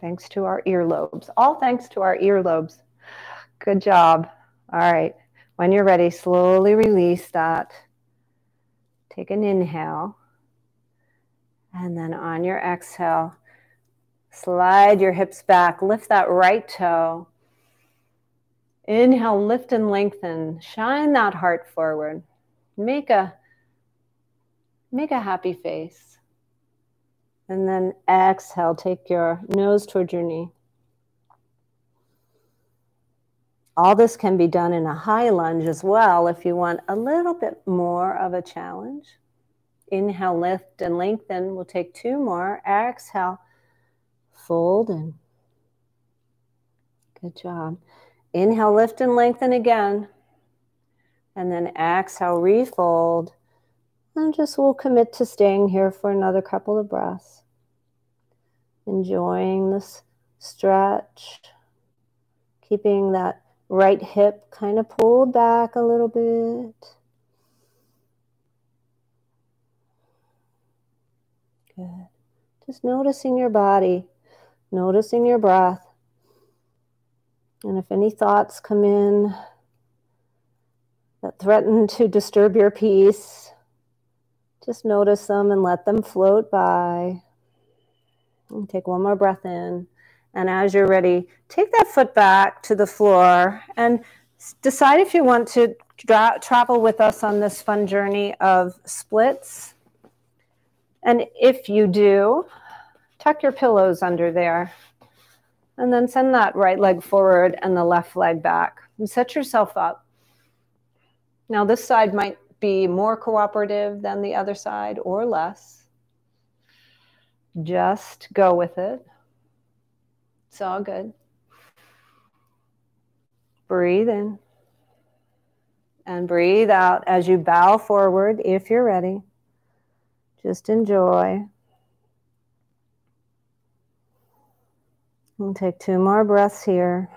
Thanks to our earlobes. All thanks to our earlobes. Good job. All right. When you're ready, slowly release that. Take an inhale. And then on your exhale, slide your hips back. Lift that right toe. Inhale, lift and lengthen. Shine that heart forward. Make a, make a happy face. And then exhale, take your nose towards your knee. All this can be done in a high lunge as well if you want a little bit more of a challenge. Inhale, lift and lengthen. We'll take two more. Exhale, fold in. Good job. Inhale, lift and lengthen again. And then exhale, refold. And just we'll commit to staying here for another couple of breaths. Enjoying this stretch. Keeping that right hip kind of pulled back a little bit. Good. Just noticing your body. Noticing your breath. And if any thoughts come in that threaten to disturb your peace, just notice them and let them float by. And take one more breath in. And as you're ready, take that foot back to the floor and decide if you want to dra- travel with us on this fun journey of splits. And if you do, tuck your pillows under there. And then send that right leg forward and the left leg back. And set yourself up. Now this side might be more cooperative than the other side or less. Just go with it. It's all good. Breathe in. And breathe out as you bow forward if you're ready. Just enjoy. We'll take two more breaths here.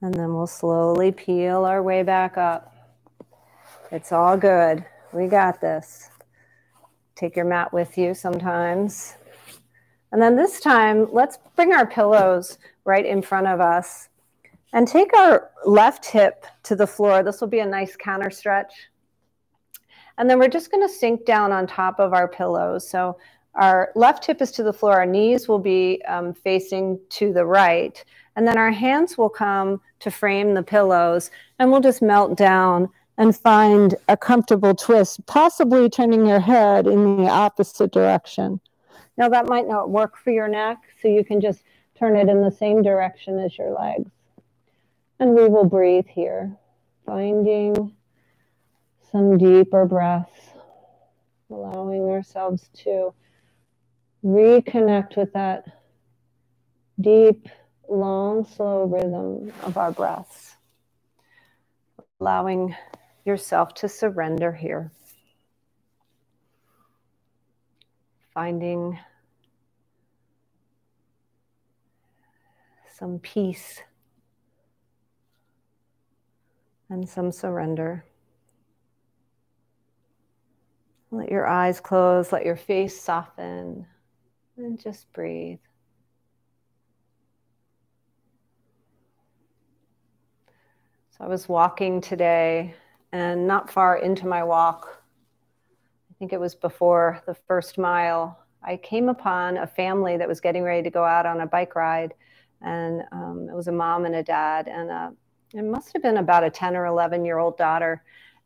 And then we'll slowly peel our way back up. It's all good. We got this. Take your mat with you sometimes. And then this time, let's bring our pillows right in front of us. And take our left hip to the floor. This will be a nice counter stretch. And then we're just going to sink down on top of our pillows. So our left hip is to the floor. Our knees will be um, facing to the right. And then our hands will come to frame the pillows. And we'll just melt down and find a comfortable twist, possibly turning your head in the opposite direction. Now, that might not work for your neck, so you can just turn it in the same direction as your legs. And we will breathe here, finding some deeper breaths, allowing ourselves to reconnect with that deep, long, slow rhythm of our breaths, allowing yourself to surrender here, finding some peace and some surrender. Let your eyes close, let your face soften, and just breathe. So I was walking today, and not far into my walk, I think it was before the first mile, I came upon a family that was getting ready to go out on a bike ride, and um, it was a mom and a dad, and a, it must have been about a ten or eleven-year-old daughter.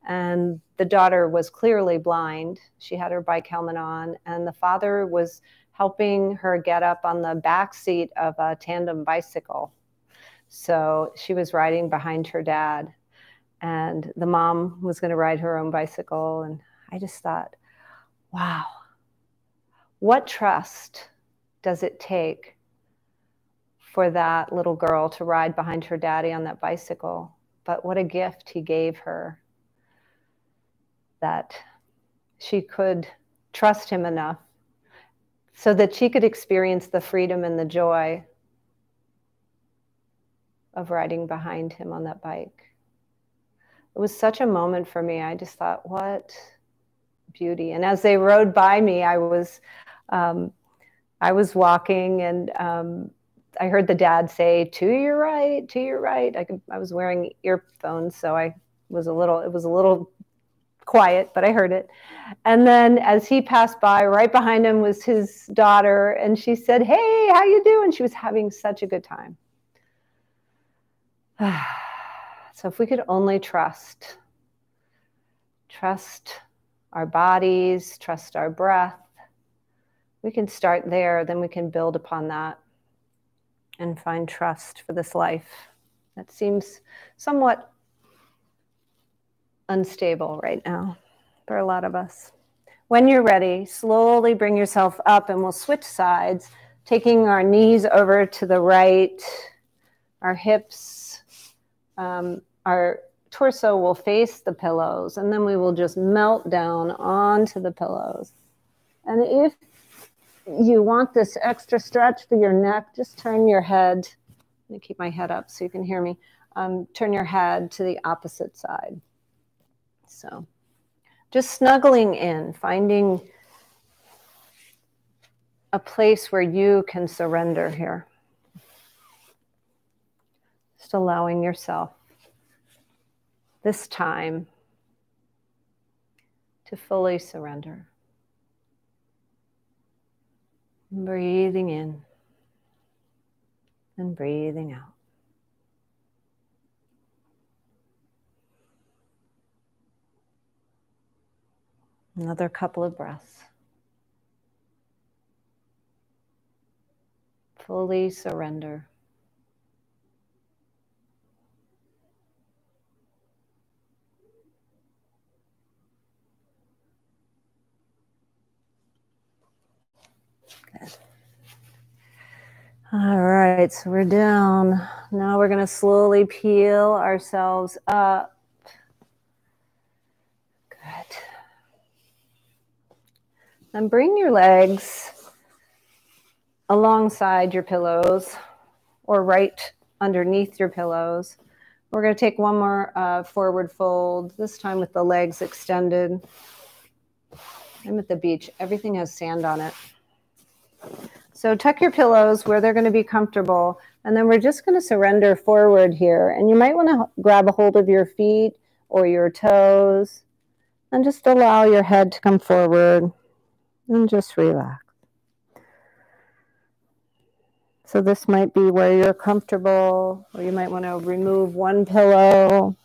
And the daughter was clearly blind. She had her bike helmet on, and the father was helping her get up on the back seat of a tandem bicycle. So she was riding behind her dad, and the mom was going to ride her own bicycle. And I just thought, wow, what trust does it take for that little girl to ride behind her daddy on that bicycle? But what a gift he gave her, that she could trust him enough so that she could experience the freedom and the joy of riding behind him on that bike. It was such a moment for me. I just thought, what beauty. And as they rode by me, I was, um, I was walking, and um, I heard the dad say, "To your right, to your right." I, could, I was wearing earphones, so I was a little, it was a little, quiet, but I heard it. And then as he passed by, right behind him was his daughter, and she said, "Hey, how you doing?" She was having such a good time. So if we could only trust, trust our bodies, trust our breath, we can start there, then we can build upon that and find trust for this life. That seems somewhat unstable right now for a lot of us. When you're ready, slowly bring yourself up, and we'll switch sides, taking our knees over to the right. Our hips, um, our torso will face the pillows, and then we will just melt down onto the pillows. And if you want this extra stretch for your neck, just turn your head. Let me keep my head up so you can hear me. Um, turn your head to the opposite side. So just snuggling in, finding a place where you can surrender here. Just allowing yourself this time to fully surrender. Breathing in and breathing out. Another couple of breaths. Fully surrender. Good. All right, so we're down. Now we're going to slowly peel ourselves up. Good. And bring your legs alongside your pillows or right underneath your pillows. We're going to take one more uh, forward fold, this time with the legs extended. I'm at the beach. Everything has sand on it. So tuck your pillows where they're going to be comfortable. And then we're just going to surrender forward here. And you might want to grab a hold of your feet or your toes and just allow your head to come forward. And just relax. So this might be where you're comfortable, or you might want to remove one pillow,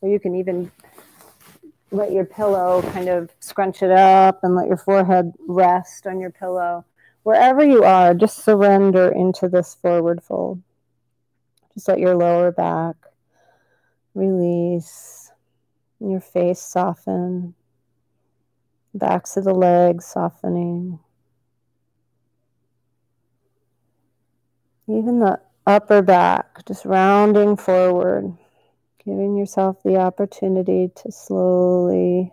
or you can even let your pillow kind of scrunch it up and let your forehead rest on your pillow. Wherever you are, just surrender into this forward fold. Just let your lower back release, and your face soften. Backs of the legs softening. Even the upper back, just rounding forward, giving yourself the opportunity to slowly,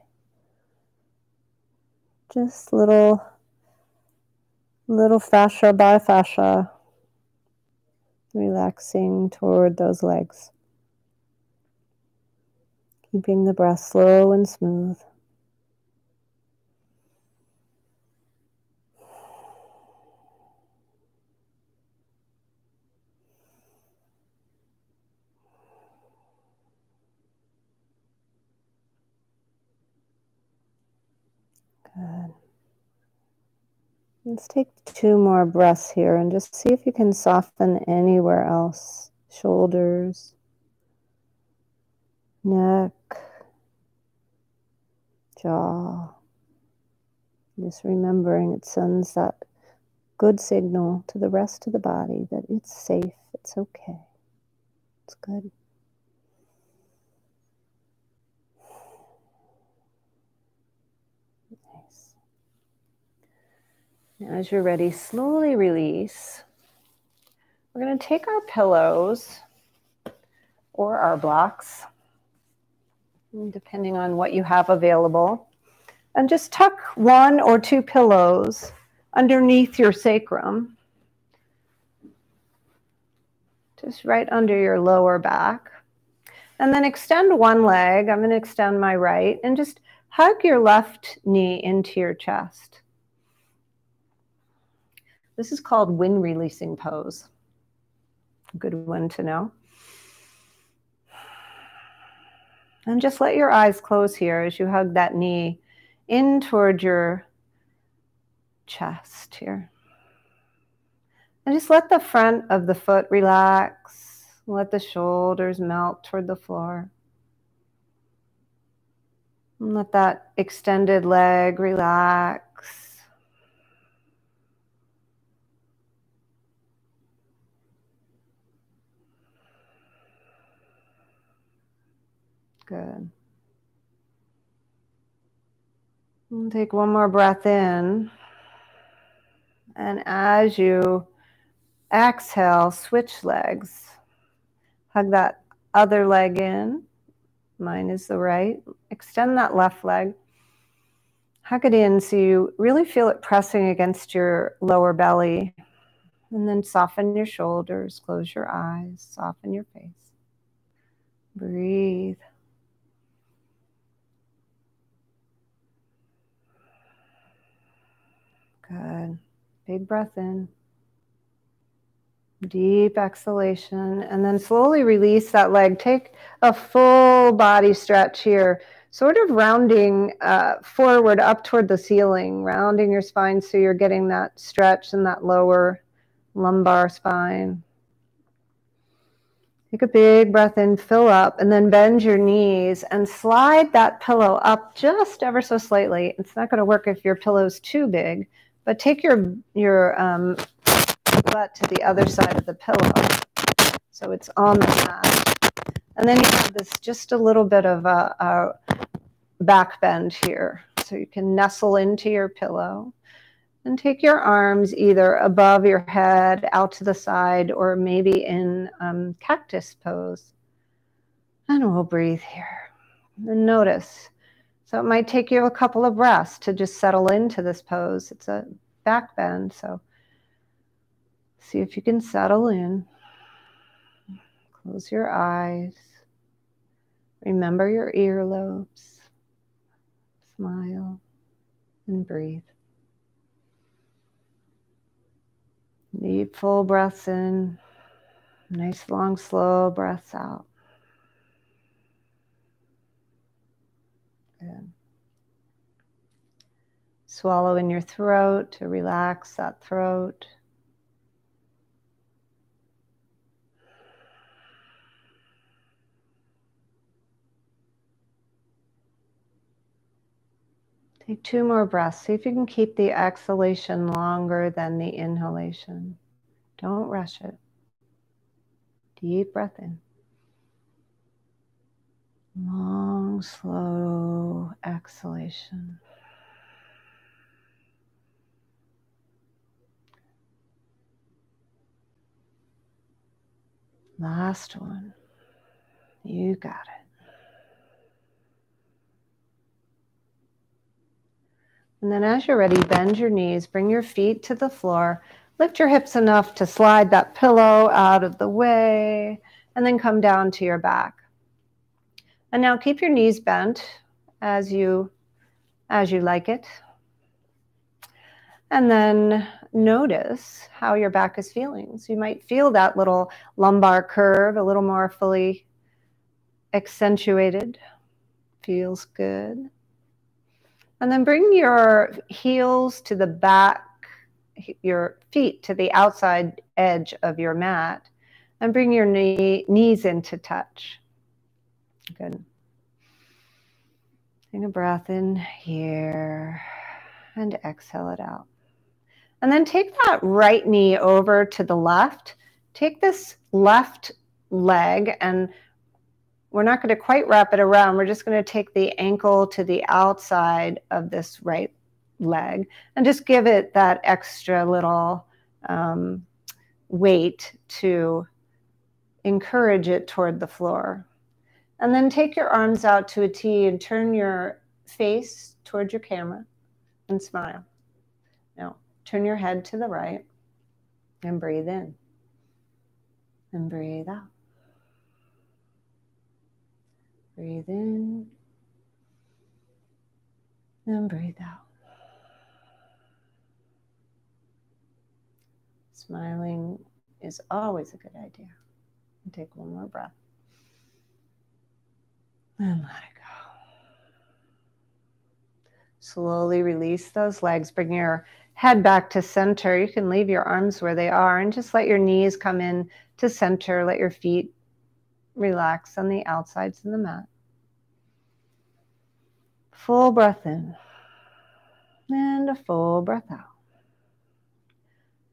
just little, little fascia by fascia, relaxing toward those legs. Keeping the breath slow and smooth. Good. Let's take two more breaths here and just see if you can soften anywhere else. Shoulders, neck, jaw. Just remembering it sends that good signal to the rest of the body that it's safe, it's okay, it's good. As you're ready, slowly release. We're going to take our pillows or our blocks, depending on what you have available, and just tuck one or two pillows underneath your sacrum, just right under your lower back. And then extend one leg. I'm going to extend my right and just hug your left knee into your chest. This is called wind releasing pose. Good one to know. And just let your eyes close here as you hug that knee in toward your chest here. And just let the front of the foot relax. Let the shoulders melt toward the floor. And let that extended leg relax. Good. We'll take one more breath in. And as you exhale, switch legs. Hug that other leg in. Mine is the right. Extend that left leg. Hug it in so you really feel it pressing against your lower belly. And then soften your shoulders, close your eyes, soften your face. Breathe. Good. Big breath in. Deep exhalation. And then slowly release that leg. Take a full body stretch here, sort of rounding uh, forward up toward the ceiling, rounding your spine so you're getting that stretch in that lower lumbar spine. Take a big breath in, fill up, and then bend your knees and slide that pillow up just ever so slightly. It's not going to work if your pillow's too big, but take your, your um, butt to the other side of the pillow so it's on the mat. And then you have this just a little bit of a, a back bend here. So you can nestle into your pillow and take your arms either above your head, out to the side, or maybe in um, cactus pose. And we'll breathe here. And notice. So it might take you a couple of breaths to just settle into this pose. It's a back bend, so see if you can settle in. Close your eyes. Remember your earlobes. Smile and breathe. Deep, full breaths in. Nice, long, slow breaths out. Good. Swallow in your throat to relax that throat. Take two more breaths. See if you can keep the exhalation longer than the inhalation. Don't rush it. Deep breath in. Long, slow exhalation. Last one. You got it. And then as you're ready, bend your knees, bring your feet to the floor, lift your hips enough to slide that pillow out of the way, and then come down to your back. And now keep your knees bent as you, as you like it. And then notice how your back is feeling. So you might feel that little lumbar curve a little more fully accentuated. Feels good. And then bring your heels to the back, your feet to the outside edge of your mat, and bring your knee, knees into touch. Good. Take a breath in here and exhale it out. And then take that right knee over to the left. Take this left leg and we're not going to quite wrap it around. We're just going to take the ankle to the outside of this right leg and just give it that extra little um, weight to encourage it toward the floor. And then take your arms out to a T and turn your face toward your camera and smile. Now, turn your head to the right and breathe in and breathe out. Breathe in and breathe out. Smiling is always a good idea. And take one more breath. And let it go. Slowly release those legs. Bring your head back to center. You can leave your arms where they are and just let your knees come in to center. Let your feet relax on the outsides of the mat. Full breath in and a full breath out.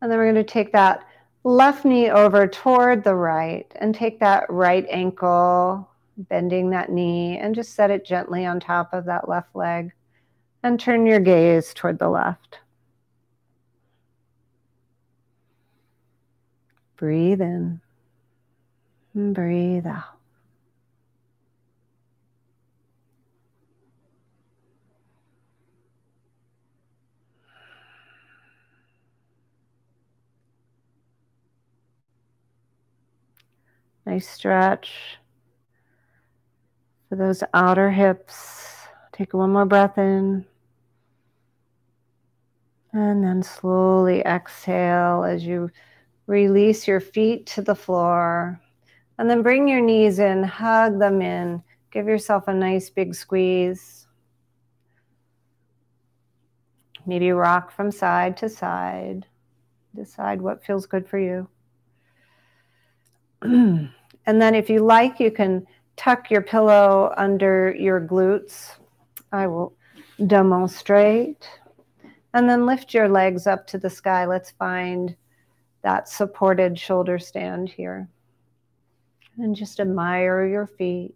And then we're going to take that left knee over toward the right and take that right ankle, bending that knee, and just set it gently on top of that left leg and turn your gaze toward the left. Breathe in and breathe out. Nice stretch for those outer hips. Take one more breath in. And then slowly exhale as you release your feet to the floor. And then bring your knees in, hug them in. Give yourself a nice big squeeze. Maybe rock from side to side. Decide what feels good for you. And And then if you like, you can tuck your pillow under your glutes. I will demonstrate. And then lift your legs up to the sky. Let's find that supported shoulder stand here. And just admire your feet.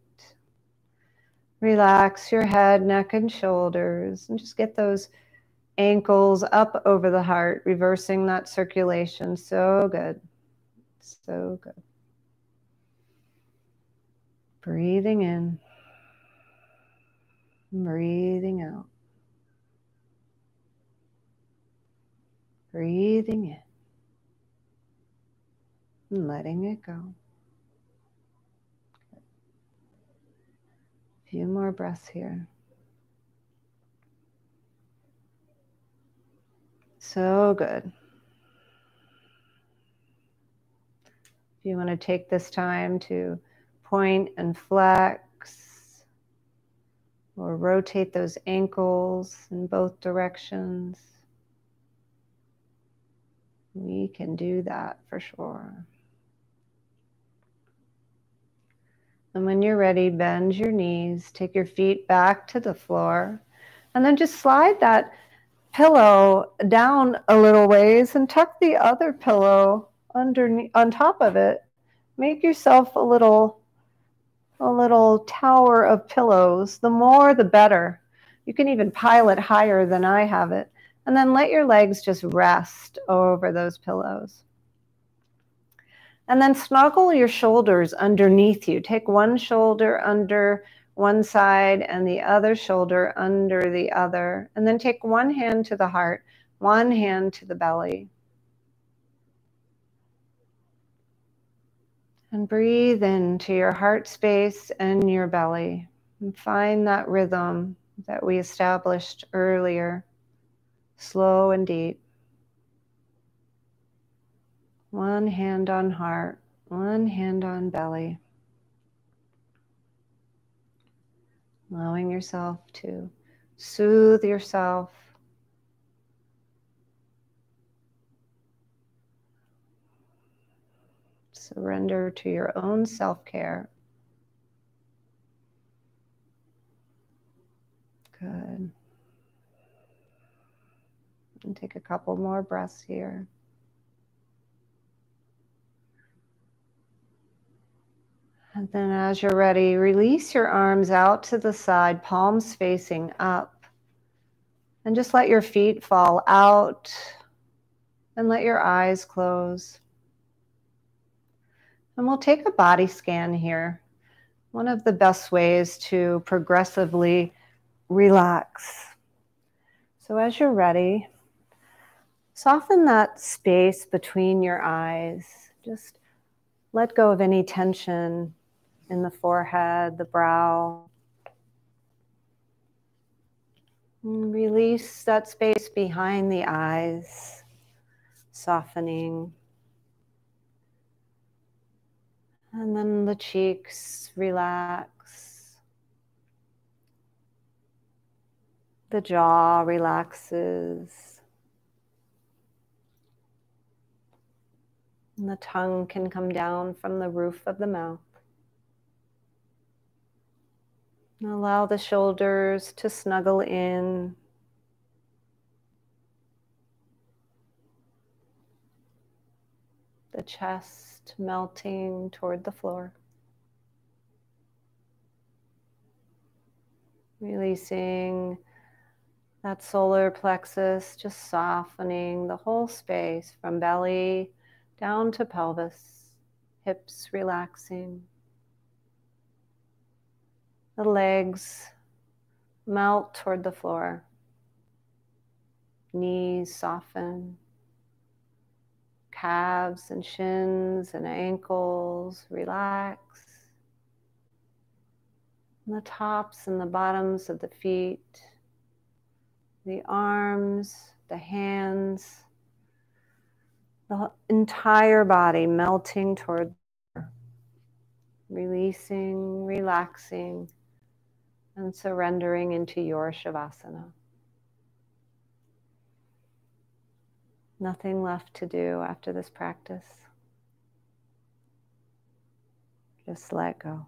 Relax your head, neck, and shoulders. And just get those ankles up over the heart, reversing that circulation. So good. So good. Breathing in. Breathing out. Breathing in. And letting it go. Good. A few more breaths here. So good. If you want to take this time to point and flex or rotate those ankles in both directions, we can do that for sure. And when you're ready, bend your knees, take your feet back to the floor, and then just slide that pillow down a little ways and tuck the other pillow underneath, on top of it. Make yourself a little a little tower of pillows. The more, the better. You can even pile it higher than I have it. And then let your legs just rest over those pillows. And then snuggle your shoulders underneath you. Take one shoulder under one side and the other shoulder under the other. And then take one hand to the heart, one hand to the belly. And breathe into your heart space and your belly. And find that rhythm that we established earlier, slow and deep. One hand on heart, one hand on belly. Allowing yourself to soothe yourself. Surrender to your own self-care. Good. And take a couple more breaths here. And then as you're ready, release your arms out to the side, palms facing up. And just let your feet fall out and let your eyes close. And we'll take a body scan here. One of the best ways to progressively relax. So as you're ready, soften that space between your eyes. Just let go of any tension in the forehead, the brow. And release that space behind the eyes, softening. And then the cheeks relax. The jaw relaxes. And the tongue can come down from the roof of the mouth. And allow the shoulders to snuggle in. The chest melting toward the floor. Releasing that solar plexus, just softening the whole space from belly down to pelvis, hips relaxing. The legs melt toward the floor. Knees soften. Calves and shins and ankles relax. And the tops and the bottoms of the feet, the arms, the hands, the entire body melting toward the floor. Releasing, relaxing, and surrendering into your Shavasana. Nothing left to do after this practice. Just let go.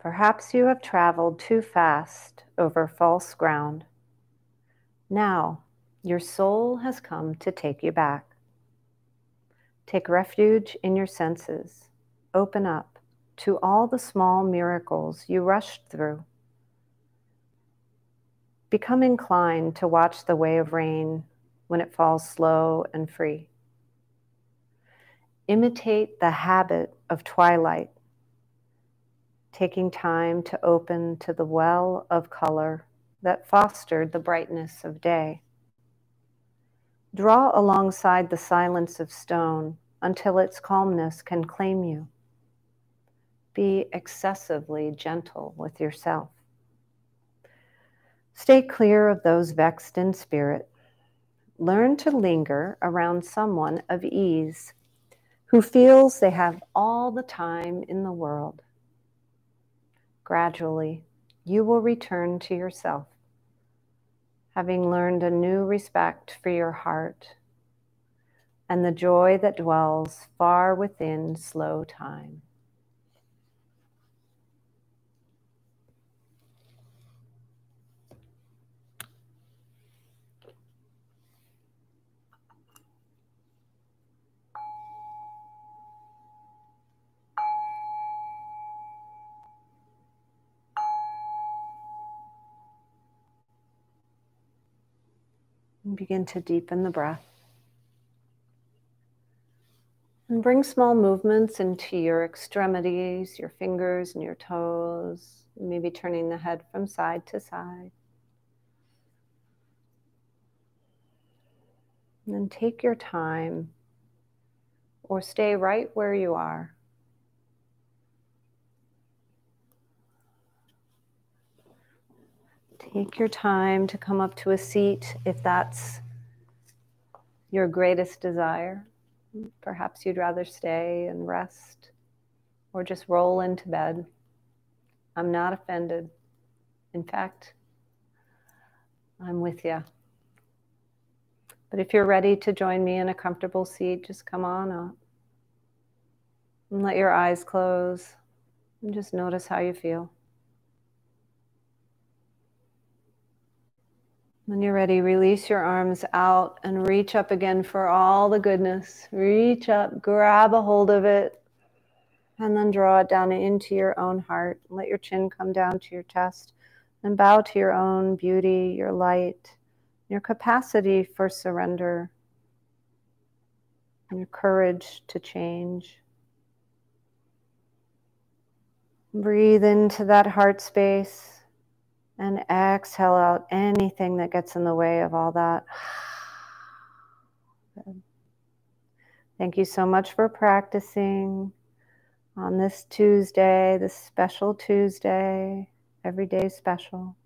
Perhaps you have traveled too fast over false ground. Now, your soul has come to take you back. Take refuge in your senses. Open up to all the small miracles you rushed through. Become inclined to watch the way of rain when it falls slow and free. Imitate the habit of twilight, taking time to open to the well of color that fostered the brightness of day. Draw alongside the silence of stone until its calmness can claim you. Be excessively gentle with yourself. Stay clear of those vexed in spirit. Learn to linger around someone of ease who feels they have all the time in the world. Gradually, you will return to yourself, having learned a new respect for your heart and the joy that dwells far within slow time. Begin to deepen the breath and bring small movements into your extremities, your fingers and your toes, maybe turning the head from side to side. And then take your time or stay right where you are. Take your time to come up to a seat if that's your greatest desire. Perhaps you'd rather stay and rest or just roll into bed. I'm not offended. In fact, I'm with you. But if you're ready to join me in a comfortable seat, just come on up and let your eyes close and just notice how you feel. When you're ready, release your arms out and reach up again for all the goodness. Reach up, grab a hold of it, and then draw it down into your own heart. Let your chin come down to your chest and bow to your own beauty, your light, your capacity for surrender, and your courage to change. Breathe into that heart space. And exhale out anything that gets in the way of all that. Good. Thank you so much for practicing on this Tuesday, this special Tuesday. Every day is special,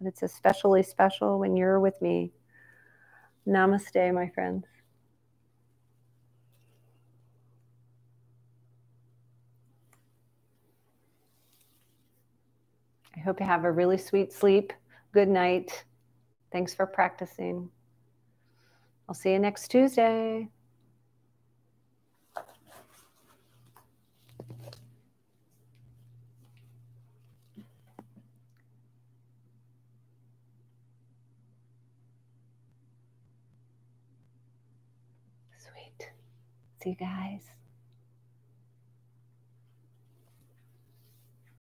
but it's especially special when you're with me. Namaste, my friends. I hope you have a really sweet sleep. Good night. Thanks for practicing. I'll see you next Tuesday. Sweet. See you guys.